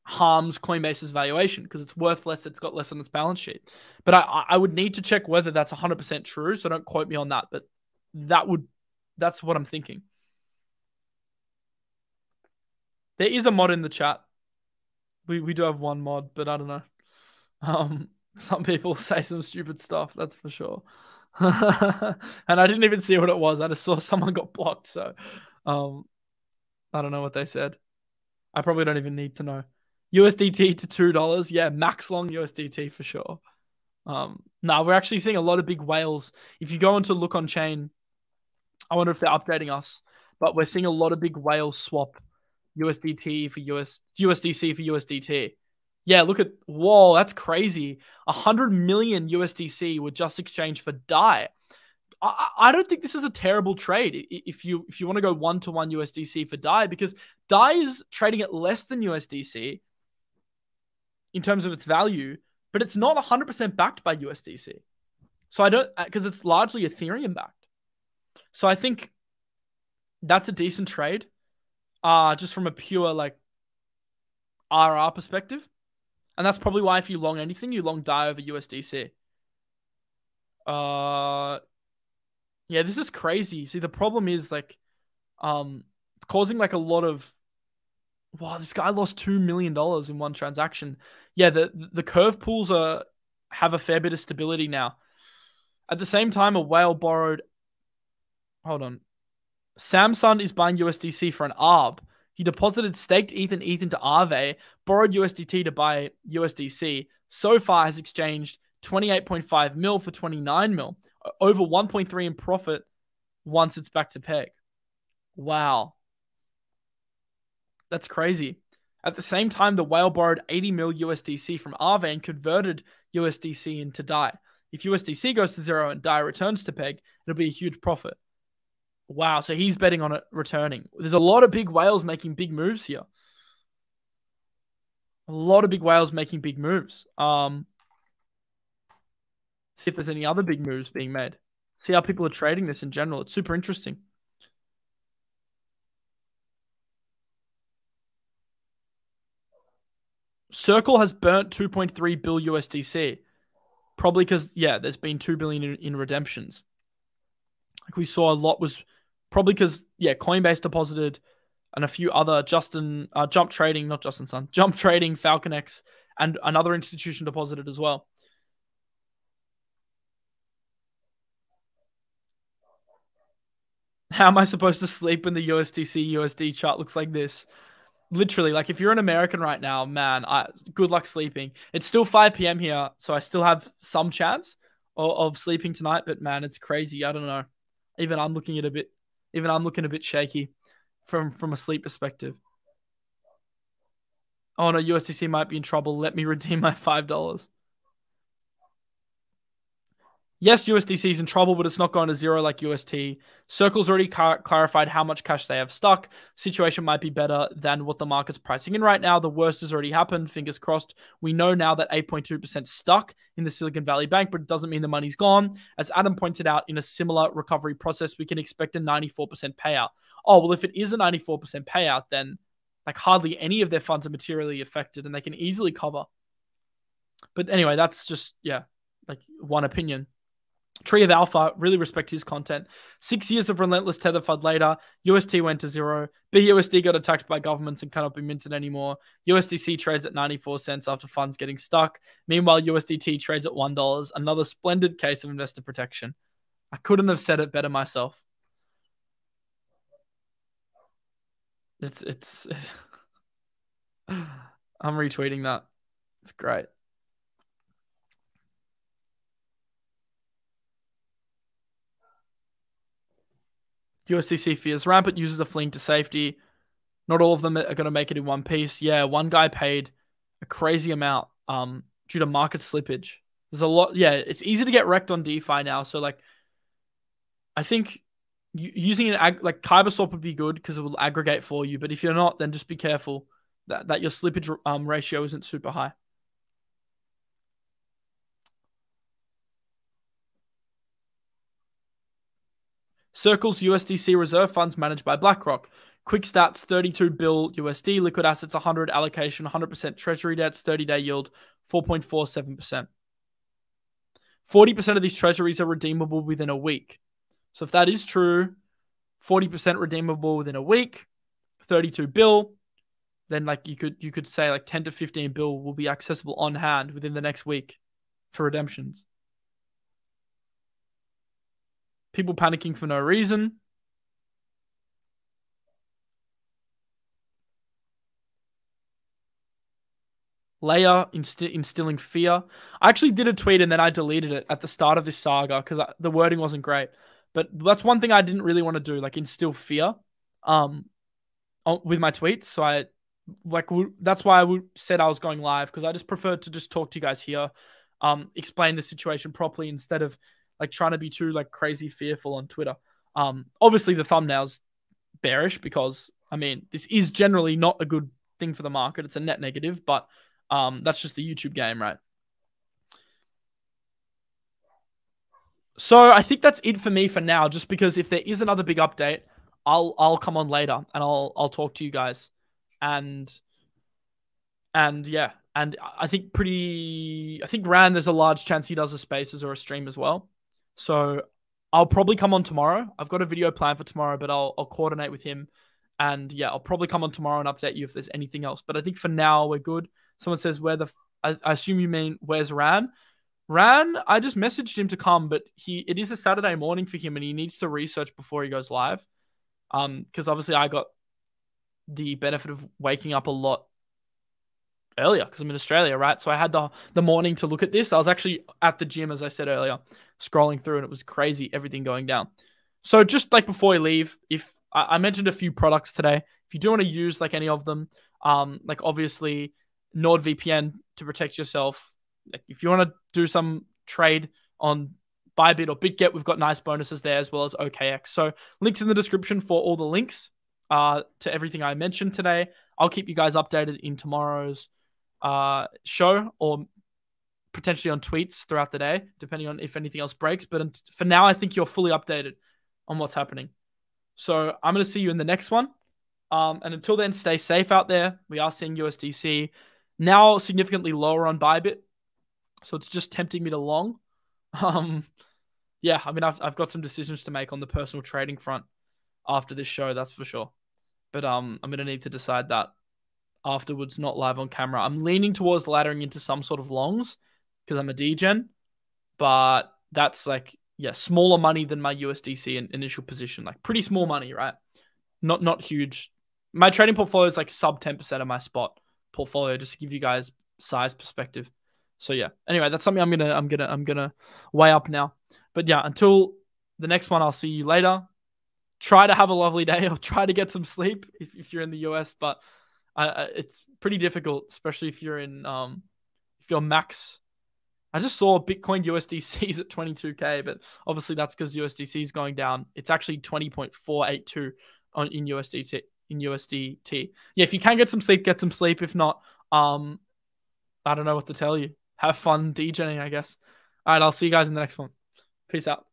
harms Coinbase's valuation because it's worth less, it's got less on its balance sheet. But I, I would need to check whether that's one hundred percent true, so don't quote me on that, but that would, that's what I'm thinking. There is a mod in the chat. We, we do have one mod, but I don't know. Um, some people say some stupid stuff, that's for sure. And I didn't even see what it was. I just saw someone got blocked, so... Um, I don't know what they said. I probably don't even need to know. U S D T to two dollars. Yeah, max long U S D T for sure. Um, no, nah, we're actually seeing a lot of big whales. If you go into look on chain, I wonder if they're updating us, but we're seeing a lot of big whale swap U S D T for U S U S D C for U S D T. Yeah, look at, whoa, that's crazy. one hundred million U S D C were just exchanged for D A I. I, I don't think this is a terrible trade if you if you want to go one-to-one U S D C for D A I, because D A I is trading at less than U S D C in terms of its value, but it's not one hundred percent backed by U S D C. So I don't, because it's largely Ethereum backed. So I think that's a decent trade, uh, just from a pure like R R perspective. And that's probably why if you long anything, you long D A I over U S D C. Uh, yeah, this is crazy. See, the problem is like, um, causing like a lot of, wow, this guy lost two million dollars in one transaction. Yeah, the, the curve pools are, have a fair bit of stability now. At the same time, a whale borrowed, hold on. Samsung is buying U S D C for an Aave. He deposited staked E T H and E T H into Aave, borrowed U S D T to buy U S D C. So far has exchanged twenty-eight point five mil for twenty-nine mil, over one point three in profit once it's back to peg. Wow. That's crazy. At the same time, the whale borrowed eighty mil U S D C from Aave and converted U S D C into D A I. If U S D C goes to zero and D A I returns to peg, it'll be a huge profit. Wow, so he's betting on it returning. There's a lot of big whales making big moves here. A lot of big whales making big moves. Um, see if there's any other big moves being made. See how people are trading this in general. It's super interesting. Circle has burnt two point three bill U S D C. Probably because, yeah, there's been two billion dollars in, in redemptions. Like we saw a lot was probably because, yeah, Coinbase deposited and a few other Justin, uh, Jump Trading, not Justin Sun, Jump Trading, FalconX, and another institution deposited as well. How am I supposed to sleep when the U S D C U S D chart looks like this? Literally, like if you're an American right now, man, I, good luck sleeping. It's still five P M here, so I still have some chance of, of sleeping tonight, but man, it's crazy. I don't know. Even I'm looking at a bit, even I'm looking a bit shaky from, from a sleep perspective. Oh no, U S D C might be in trouble. Let me redeem my five dollars. Yes, U S D C is in trouble, but it's not going to zero like U S T. Circle's already clar clarified how much cash they have stuck. Situation might be better than what the market's pricing in right now. The worst has already happened. Fingers crossed. We know now that eight point two percent stuck in the Silicon Valley Bank, but it doesn't mean the money's gone. As Adam pointed out, in a similar recovery process, we can expect a ninety-four percent payout. Oh, well, if it is a ninety-four percent payout, then like hardly any of their funds are materially affected and they can easily cover. But anyway, that's just, yeah, like one opinion. Tree of Alpha, really respect his content. Six years of relentless tether F U D later, U S T went to zero. B U S D got attacked by governments and cannot be minted anymore. U S D C trades at ninety-four cents after funds getting stuck. Meanwhile, U S D T trades at one dollar. Another splendid case of investor protection. I couldn't have said it better myself. It's, it's, I'm retweeting that. It's great. U S D C fears rampant. Users are fleeing to safety. Not all of them are going to make it in one piece. Yeah, one guy paid a crazy amount um, due to market slippage. There's a lot. Yeah, it's easy to get wrecked on DeFi now. So, like, I think using an ag like KyberSwap would be good because it will aggregate for you. But if you're not, then just be careful that, that your slippage um, ratio isn't super high. Circle's U S D C reserve funds managed by BlackRock. Quick stats, thirty-two bill U S D, liquid assets, one hundred, allocation, one hundred percent treasury debts, thirty-day yield, four point four seven percent. forty percent of these treasuries are redeemable within a week. So if that is true, forty percent redeemable within a week, thirty-two bill, then like you could, you could say like ten to fifteen bill will be accessible on hand within the next week for redemptions. People panicking for no reason. Layer inst instilling fear. I actually did a tweet and then I deleted it at the start of this saga because the wording wasn't great. But that's one thing I didn't really want to do, like instill fear. Um, with my tweets. So I like that's why I said I was going live, because I just preferred to just talk to you guys here, um, explain the situation properly instead of like trying to be too like crazy fearful on Twitter. Um, obviously the thumbnail's bearish because I mean this is generally not a good thing for the market. It's a net negative, but um, that's just the YouTube game, right? So I think that's it for me for now, just because if there is another big update, I'll I'll come on later and I'll I'll talk to you guys. And and yeah, and I think pretty I think Rand, there's a large chance he does a spaces or a stream as well. So I'll probably come on tomorrow. I've got a video planned for tomorrow, but I'll I'll coordinate with him. And yeah, I'll probably come on tomorrow and update you if there's anything else. But I think for now we're good. Someone says where the I, I assume you mean where's Rand? Ran, I just messaged him to come, but he it is a Saturday morning for him and he needs to research before he goes live. Um, because obviously I got the benefit of waking up a lot earlier because I'm in Australia, right? So I had the the morning to look at this. I was actually at the gym, as I said earlier, scrolling through, and it was crazy, everything going down. So just like before you leave, if I, I mentioned a few products today, if you do want to use like any of them, um, like obviously NordVPN to protect yourself. Like if you want to do some trade on Bybit or BitGet, we've got nice bonuses there, as well as O K X. So links in the description for all the links uh, to everything I mentioned today. I'll keep you guys updated in tomorrow's uh, show, or potentially on tweets throughout the day, depending on if anything else breaks. But for now, I think you're fully updated on what's happening. So I'm going to see you in the next one. Um, and until then, stay safe out there. We are seeing U S D C now significantly lower on Bybit. So it's just tempting me to long. Um, yeah, I mean, I've, I've got some decisions to make on the personal trading front after this show, that's for sure. But um, I'm going to need to decide that afterwards, not live on camera. I'm leaning towards laddering into some sort of longs because I'm a degen, but that's like, yeah, smaller money than my U S D C in initial position, like pretty small money, right? Not, not huge. My trading portfolio is like sub ten percent of my spot portfolio, just to give you guys size perspective. So yeah, anyway, that's something I'm going to, I'm going to, I'm going to weigh up now, but yeah, until the next one, I'll see you later. Try to have a lovely day, or try to get some sleep if, if you're in the U S, but uh, it's pretty difficult, especially if you're in, um, if you're max. I just saw Bitcoin U S D C's at twenty-two K, but obviously that's because U S D C is going down. It's actually twenty point four eight two on in U S D T, in U S D T. Yeah. If you can get some sleep, get some sleep. If not, um, I don't know what to tell you. Have fun DJing, I guess. All right, I'll see you guys in the next one. Peace out.